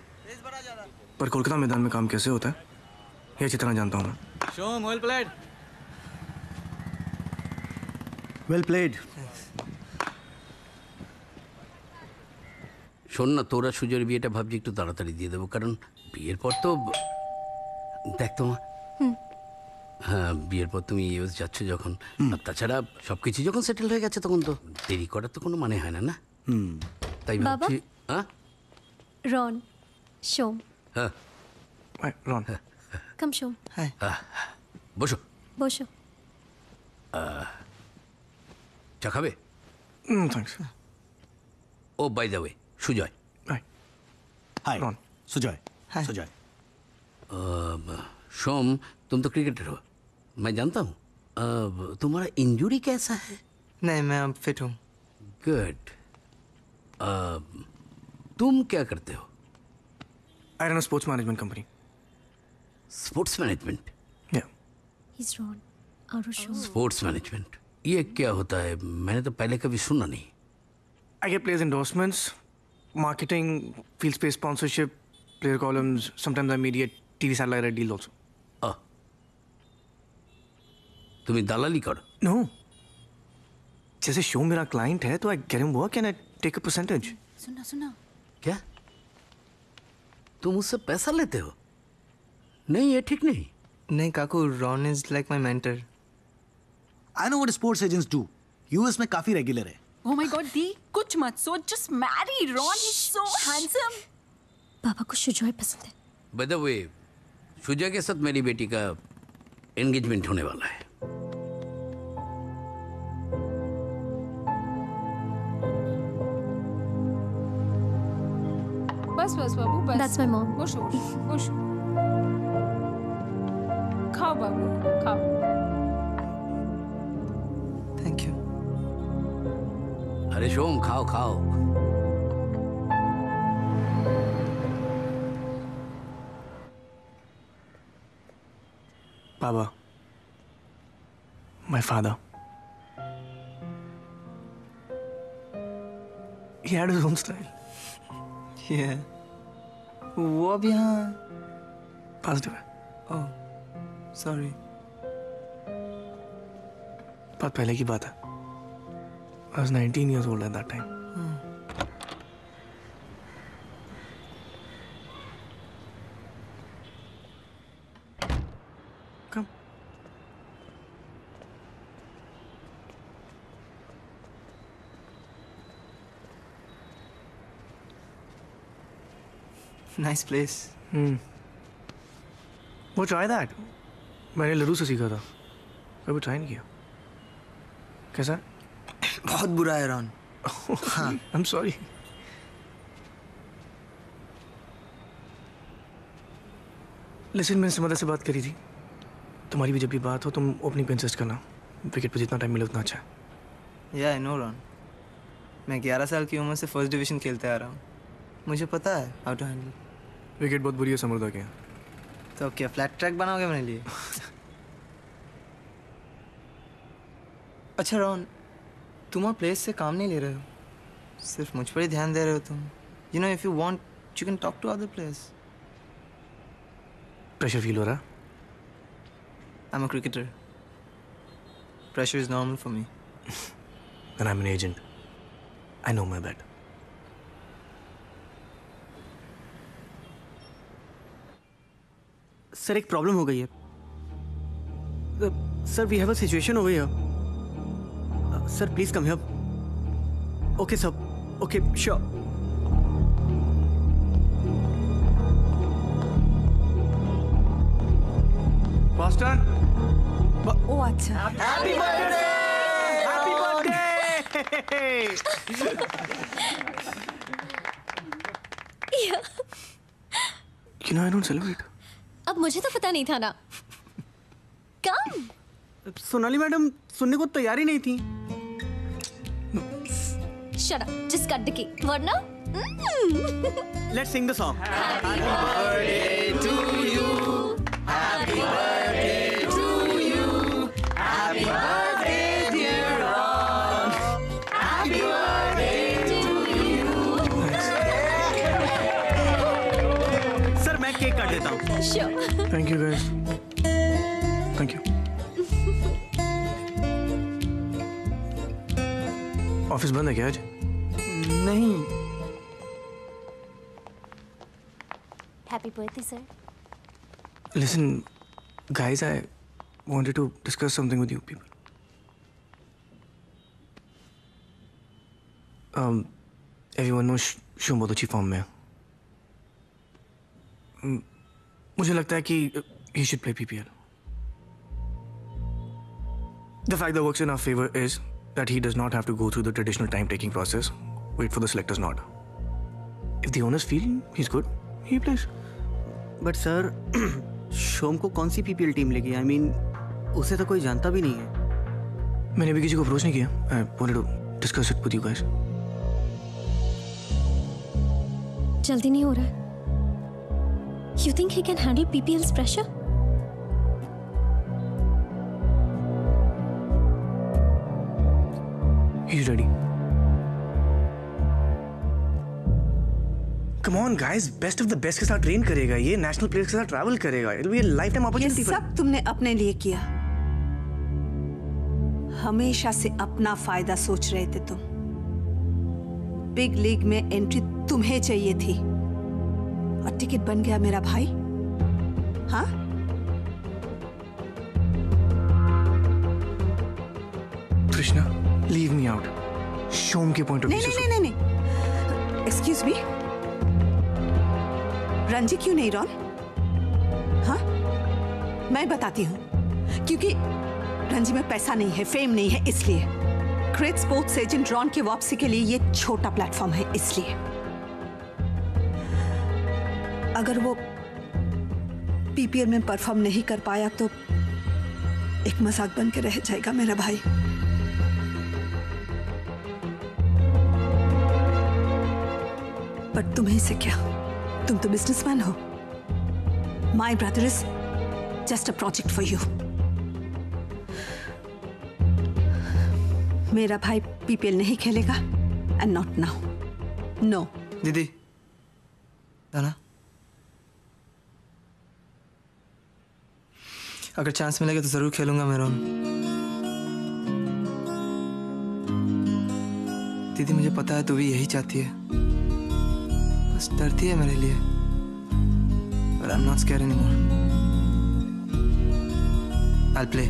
पर कोलकाता मैदान में काम कैसे होता है यह अच्छी तरह जानता हूँ मैं। Shom, well played. Well played. শোন না, তোরা সুজয়ের বিয়েটা ভাবছি একটু তাড়াতাড়ি দিয়ে দেবো, কারণ বিয়ের পর তো দেখ তোমা, হ্যাঁ বিয়ের পর তুমি ইউএস যাচ্ছ যখন, আর তাছাড়া সব কিছু যখন সেটেল হয়ে গেছে তখন তো দেরি করার তো কোনো মানে হয় না, না? তাই ভাবছি। হ্যাঁ রন, শোম। হ্যাঁ রন, কাম শোম। হ্যাঁ বসো বসো। চা খাবে? Thanks. Oh by the way, Sujoy. Hi hi Ron. Sujoy. Hi Sujoy. Shom, तुम तो क्रिकेटर हो, मैं जानता हूँ। तुम्हारा इंजरी कैसा है? नहीं, मैं अब फिट हूँ। गुड। तुम क्या करते हो? I run sports management company. Sports management? या इज रॉन और शोम। स्पोर्ट्स मैनेजमेंट ये क्या होता है? मैंने तो पहले कभी सुना नहीं। I get players endorsements, marketing, field space sponsorship, player columns, sometimes I mediate TV satellite ad deal also. Ah. तुम्ही दलाली करो? No. जैसे शो मेरा क्लाइंट है तो I get him work and I take a percentage. सुना सुना। क्या? तुम उससे पैसा लेते हो? नहीं, ये ठीक नहीं। नहीं काकू, Ron is like my mentor. I know what sports agents do. US में काफी रेगुलर है। Oh my God, Dee, कुछ मत सोच, just marry Ron, he's so handsome. पापा को शुजाई पसंद है। By the way, शुजाई के साथ मेरी बेटी का engagement होने वाला है। बस बस बाबू बस। That's my mom. खुश हो, खुश हो। खाओ बाबू, खाओ। अरे शोम, खाओ खाओ। बाबा, my father, he had his own style. Yeah. वो अब यहाँ passed away. Oh, sorry. बहुत पहले की बात है। I was 19 years old at that time. Come. Nice place. Go try that. मैंने लरू से सीखा था, कभी ट्राई नहीं किया। कैसा? बहुत बुरा है रॉन। हाँ, I'm sorry. लेकिन मैंने समदा से बात करी थी, तुम्हारी भी जब भी बात हो तुम ओपनिंग पे इंसिस्ट करना, विकेट पर जितना टाइम मिले उतना अच्छा है। Yeah, I know Ron. मैं 11 साल की उम्र से फर्स्ट डिवीजन खेलते आ रहा हूँ, मुझे पता है हाउ टू हैंडल। विकेट बहुत बुरी है समर्दा के। तो क्या फ्लैट ट्रैक बनाओगे मेरे लिए? अच्छा रॉन, तुम और प्लेयर्स से काम नहीं ले रहे हो, सिर्फ मुझ पर ही ध्यान दे रहे हो तुम। You know if you want you can talk to other players. Pressure feel हो रहा? I am a cricketer, pressure is normal for me. And I am an agent, I know my bat. Sir एक problem हो गई है sir, we have a situation हो गई है sir, please come here. Okay sir, okay sure. Master, ओ अच्छा, happy birthday, happy birthday. You know I don't celebrate. अब मुझे तो पता नहीं था ना। कम सोनाली मैडम सुनने को तैयार ही नहीं थी। Shut up, just cut the cake, वरना let's sing the song. Happy birthday to you, happy birthday to you, happy birthday dear Ron, happy birthday to you. Sir मैं केक काट देता हूँ। Sure. Thank you guys. Thank you. Office बंद है क्या आज? नहीं। Happy birthday sir. Listen, guys, I wanted to discuss something with you people. Everyone knows Shom बहुत अच्छी फॉर्म में है। मुझे लगता है कि he should play PPL. The fact that works in our favor is that he does not have to go through the traditional time-taking process, wait for the selector's nod. If the owners feel he's good, he plays. But sir, Shom को कौन सी PPL team लेगी? I mean, उसे तो कोई जानता भी नहीं है। मैंने भी किसी को अप्रोच नहीं किया। I wanted to discuss it with you guys. जल्दी नहीं हो रहा है। You think he can handle PPL's pressure? He's ready. Come on guys, best of the best के साथ train करेगा ये, national players के साथ travel करेगा, it'll be a lifetime opportunity. ये सब तुमने अपने लिए किया, हमेशा से अपना फायदा सोच रहे थे तुम। बिग लीग में एंट्री तुम्हें चाहिए थी और टिकट बन गया मेरा भाई। हाँ Krishna, leave me out. Shom के point of view से। नहीं नहीं नहीं, excuse me, रणजी क्यों नहीं रॉन? हाँ मैं बताती हूँ, क्योंकि रणजी में पैसा नहीं है, फेम नहीं है, इसलिए क्रेड स्पोर्ट्स एजेंट रॉन की वापसी के लिए ये छोटा प्लेटफॉर्म है। इसलिए अगर वो पीपीएल में परफॉर्म नहीं कर पाया तो एक मजाक बन के रह जाएगा मेरा भाई। पर तुम्हें से क्या, तुम तो बिजनेसमैन हो। My brother is just a project for you. मेरा भाई पीपीएल नहीं खेलेगा एंड नॉट नाउ। नो दीदी, दाना अगर चांस मिलेगा तो जरूर खेलूंगा मैं रॉन। दीदी मुझे पता है तू भी यही चाहती है, डरती है मेरे लिए, but I'm not scared anymore. I'll play.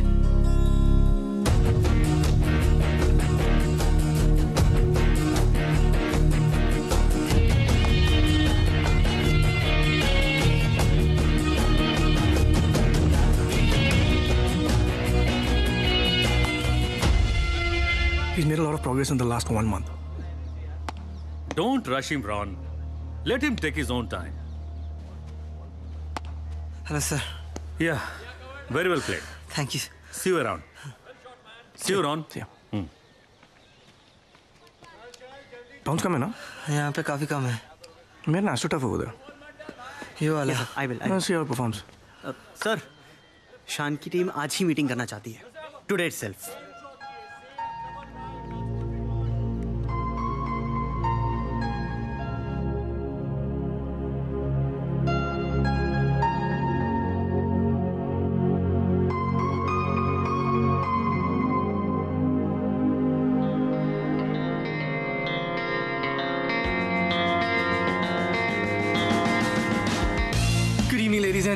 He's made a lot of progress in the last 1 month. Don't rush him, Ron. Let him take his own time. Hello, sir. Yeah, very well played. Thank you. See you around. See you, Ron. See you. Bounce कम है ना? यहाँ पे काफी कम है। मेरा नाश्ता tough हो गया। ये वाला। I will. See your performance. Sir, शान की टीम आज ही मीटिंग करना चाहती है। Today itself.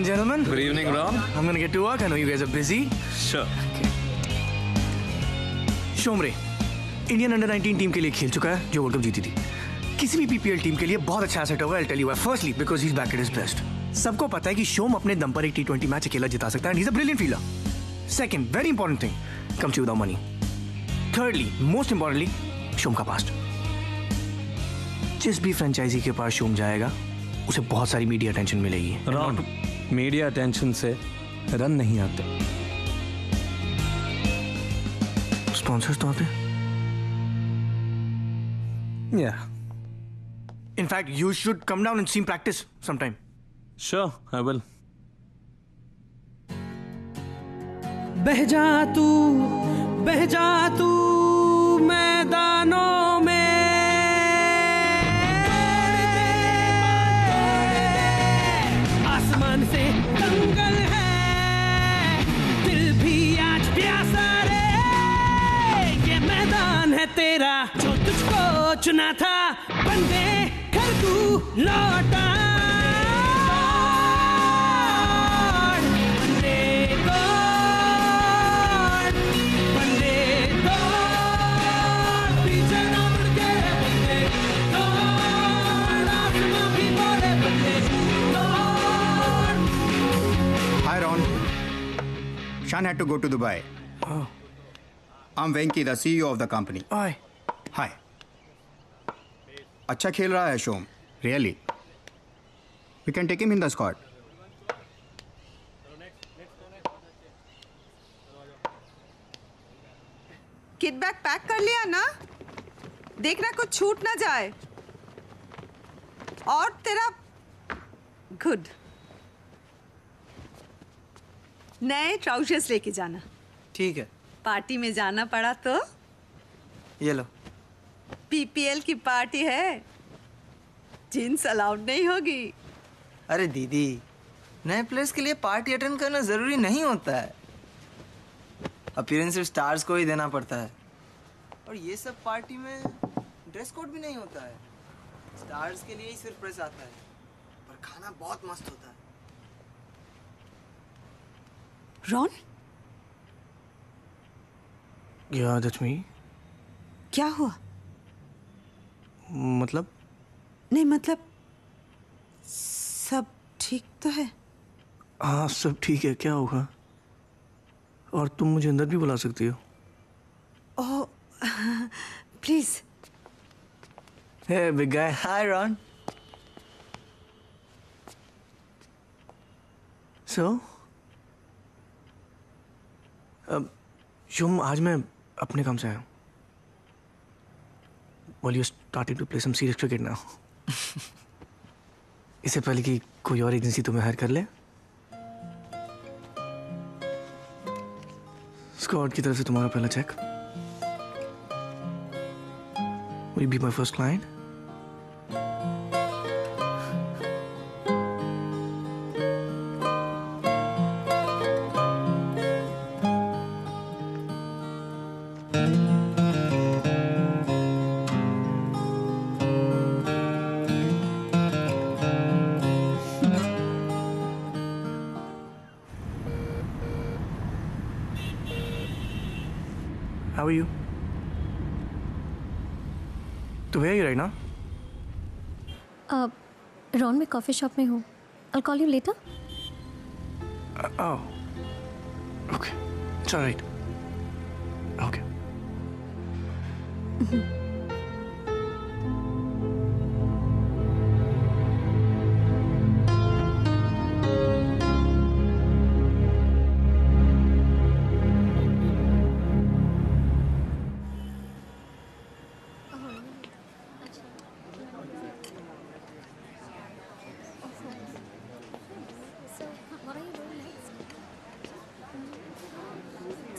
Gentlemen. Good evening, Ron. I'm going to get to work. I know you guys are busy. Sure. Okay. Shomray, Indian Under-19 team के लिए खेल चुका है, जो वर्ल्ड कप जीती थी। किसी भी PPL टीम के लिए बहुत अच्छा एसेट होगा। I'll tell you why. Firstly, because he's back at his best. सबको पता है कि शोम अपने दम पर एक T20 मैच अकेला जिता सकता है, and he's a brilliant fielder. Second, very important thing, comes to you without money. Thirdly, most importantly, Shome का past. जिस भी फ्रेंचाइजी के पास शोम जाएगा, उसे बहुत सारी मीडिया अटेंशन मिलेगी। Ron. मीडिया अटेंशन से रन नहीं आते। स्पॉन्सर्स तो आते हैं। Yeah. In fact, you should come down and see practice sometime. Sure, I will. बह जा तू मैदानों में। तेरा जो तुझको चुना था बंदे घर तू लौटा Hi Ron. Shan had to go to Dubai. Oh. I'm Venky, the CEO of the company. Hi. Hi. अच्छा खेल रहा है Shome. Really. We can take him in the squad. Kit bag pack कर लिया ना? देखना कुछ छूट ना जाए. और तेरा good. नए trousers लेके जाना. ठीक है. पार्टी में जाना पड़ा तो ये लो पीपीएल की पार्टी है जींस अलाउड नहीं होगी अरे दीदी नए प्लेयर्स के लिए पार्टी अटेंड करना जरूरी नहीं होता है अपीयरेंस सिर्फ स्टार्स को ही देना पड़ता है और ये सब पार्टी में ड्रेस कोड भी नहीं होता है स्टार्स के लिए ही सिर्फ प्रेस आता है पर खाना बहुत मस्त होता है रॉन Yeah, that's me. क्या हुआ? मतलब? नहीं मतलब सब ठीक तो है? हाँ सब ठीक है क्या होगा? और तुम मुझे अंदर भी बुला सकती हो। Oh, please. Hey big guy. Hi Ron. So? Shome आज मैं अपने काम से आया हूँ। Well, you're starting to play some serious cricket now. इससे पहले कि कोई और एजेंसी तुम्हें हायर कर ले। स्कॉट की तरफ से तुम्हारा पहला check. Will you be my first client? How are you? तो where are you right now? Ron मैं coffee shop में हूँ. I'll call you later. Oh. Okay. It's all right. Okay.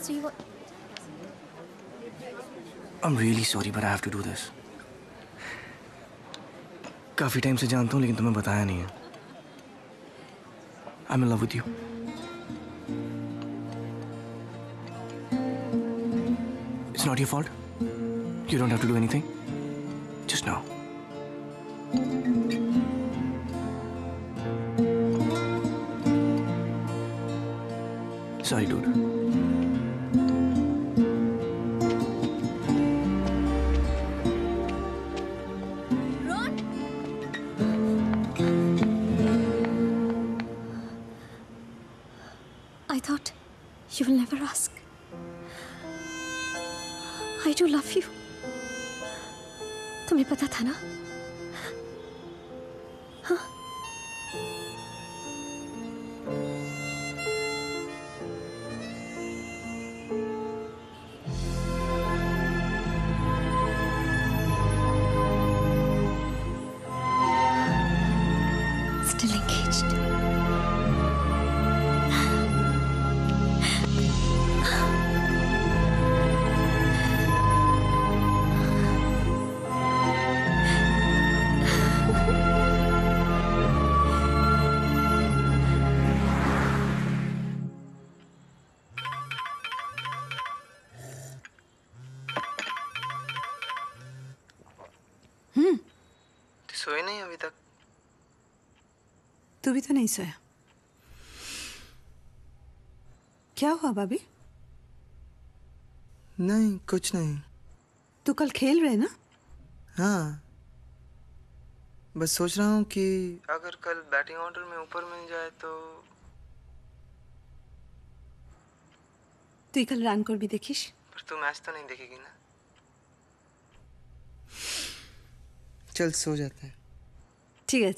So you... I'm really sorry, but I have to do this. काफी time से जानता हूँ, लेकिन तुम्हें बताया नहीं है. I'm in love with you. It's not your fault. You don't have to do anything. Just now. Sorry, dude. You will never ask. I do love you. तुम्हें पता था ना? हाँ? Still engaged. तू भी तो नहीं सोया. क्या हुआ भाभी? नहीं कुछ नहीं. तू कल खेल रहे ना? हाँ, बस सोच रहा हूँ कि अगर कल बैटिंग ऑर्डर में ऊपर मिल जाए तो. तू कल रन कर भी देखिस. पर तू मैच तो नहीं देखेगी ना. चल सो जाते हैं. ठीक है.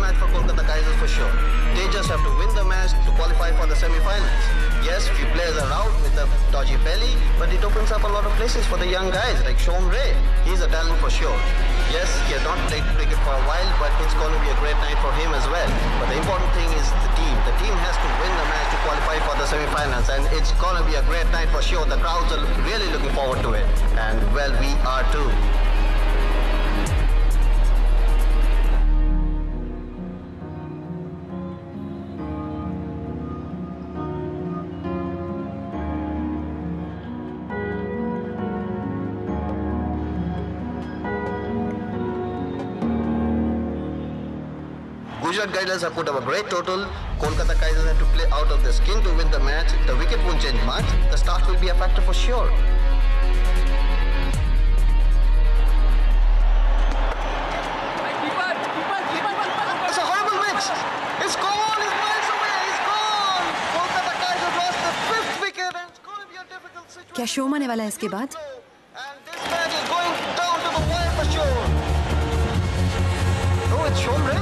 Match for Kolkata-Kaisers for sure. They just have to win the match to qualify for the semi-finals. Yes, few players are out with a dodgy belly, but it opens up a lot of places for the young guys like Shomray. He's a talent for sure. Yes, he has not played cricket for a while, but it's going to be a great night for him as well. But the important thing is the team. The team has to win the match to qualify for the semi-finals, and it's going to be a great night for sure. The crowds are really looking forward to it, and well, we are too. Guiders have put up a great total. Kolkata Kaisers have to play out of their skin to win the match. The wicket won't change much. The start will be a factor for sure. It's a horrible pitch. It's gone. It's miles away. It's gone. Kolkata Kaisers lost the fifth wicket, and it's going to be a difficult situation. क्या शो मने वाला है इसके बाद? And this match is going down to the wire for sure. Oh, it's Shomray.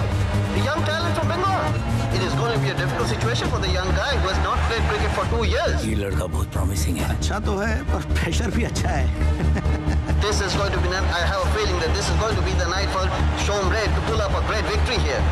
Young talent from Bengal. It is going to be a difficult situation for the young guy who has not played cricket for 2 years. ये लड़का बहुत promising है. अच्छा तो है पर pressure भी अच्छा है. This is going to be. I have a feeling that this is going to be the night for Shomray to pull up a great victory here.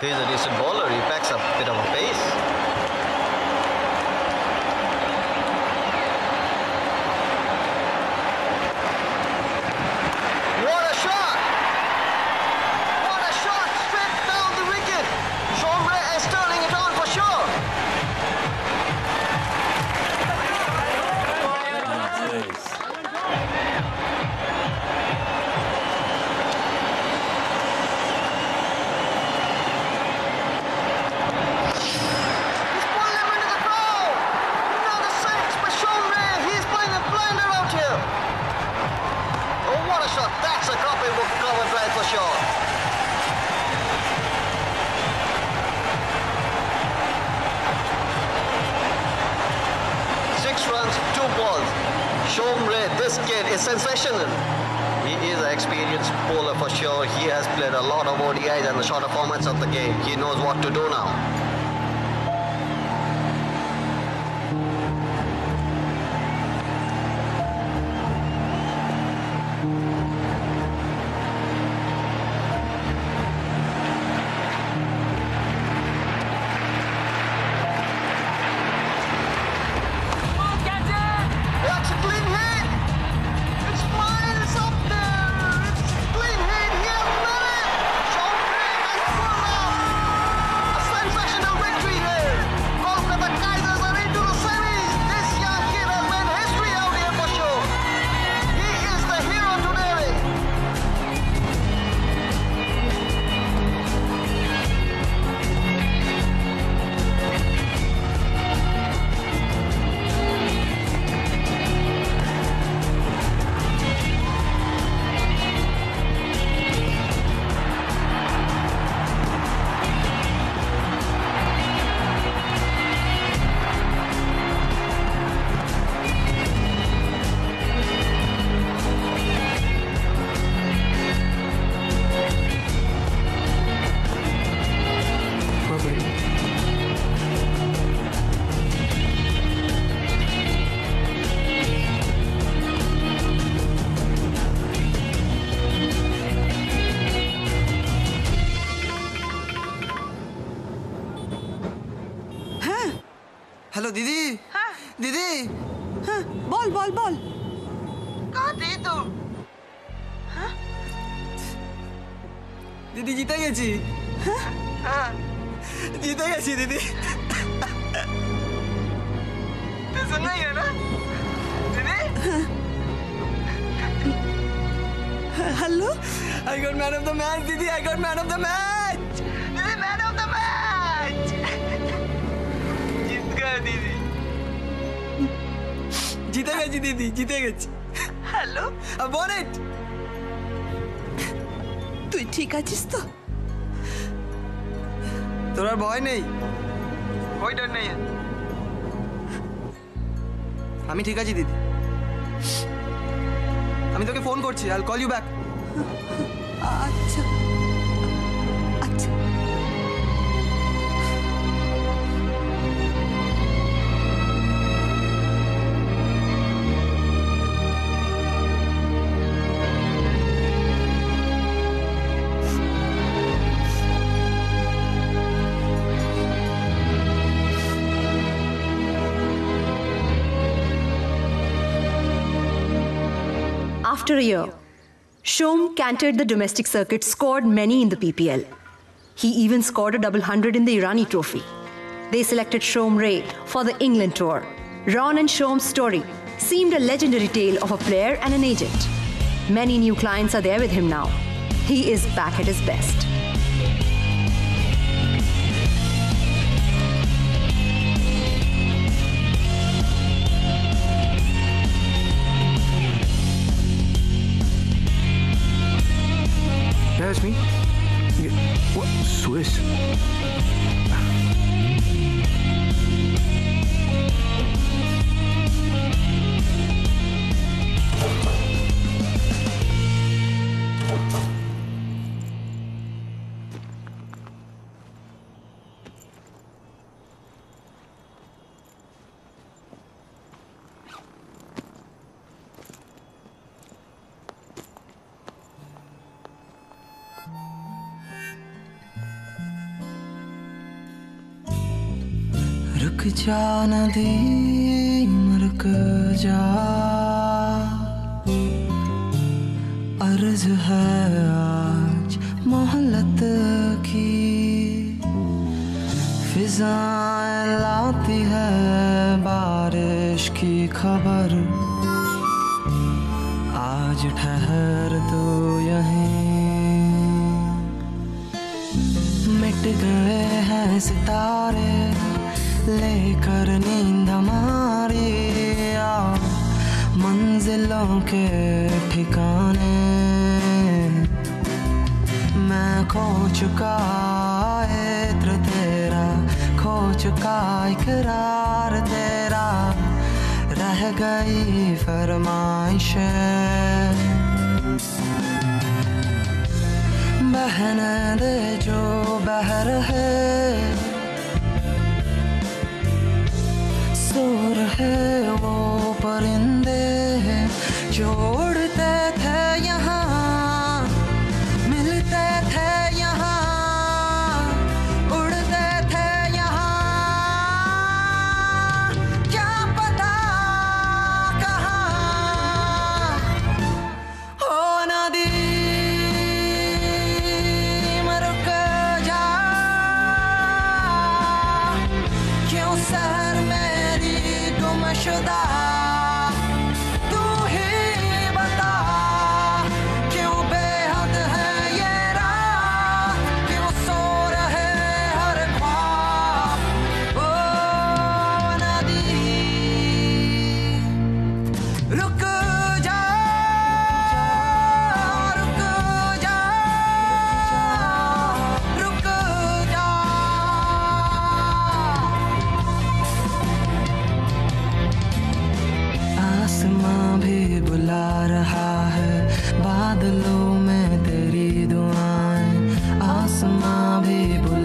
He's a decent bowler. He packs up a bit of a pace. What a shot! What a shot! Straight down the wicket. Shomray is turning it on for sure. Nice. wicket is sensational. He is an experienced bowler for sure. He has played a lot of ODIs and the shorter formats of the game. He knows what to do now. Hello दीदी। हाँ? दीदी हाँ, ball ball ball कहाँ थी तुम? हाँ? दीदी जीते गेछी। हाँ? हाँ। जीते गेछी दीदी। तो सुनना ही है ना दीदी। Hello I got man of the match दीदी। I got man of the match दीदी। मैन ऑफ द मैच दीदी। जीते गए दीदी। जीते गए। हेलो अबोनेट तू ठीक आছিস তো? তোরা ভয় নেই? ভয় ডর নেই। আমি ঠিক আছি দিদি। আমি তোকে ফোন করছি। I'll call you back. আচ্ছা আচ্ছা। After a year, Shom cantered the domestic circuit, scored many in the PPL. He even scored a double hundred in the Irani Trophy. They selected Shomray for the England tour. Ron and Shom's story seemed a legendary tale of a player and an agent. Many new clients are there with him now. He is back at his best. That's me. What? Swiss? जा नदीम रुक जा अर्ज है आज मोहलत की फिजाएं लाती है बारिश की खबर आज ठहर दो यहीं मिट गए हैं सितारे लेकर नींद हमारी मंजिलों के ठिकाने मैं खो चुका इत्र तेरा खो चुका इकरार तेरा रह रह गई फरमाइश बहने दे जो बहर है सूर है वो परिंदे जो उड़ते थे यहाँ मिलते थे यहाँ उड़ते थे यहाँ क्या पता कहाँ हो नदीम रुक जा क्यों शहर मेरी गुमशुदा बादलों में तेरी दुआएं आसमां भी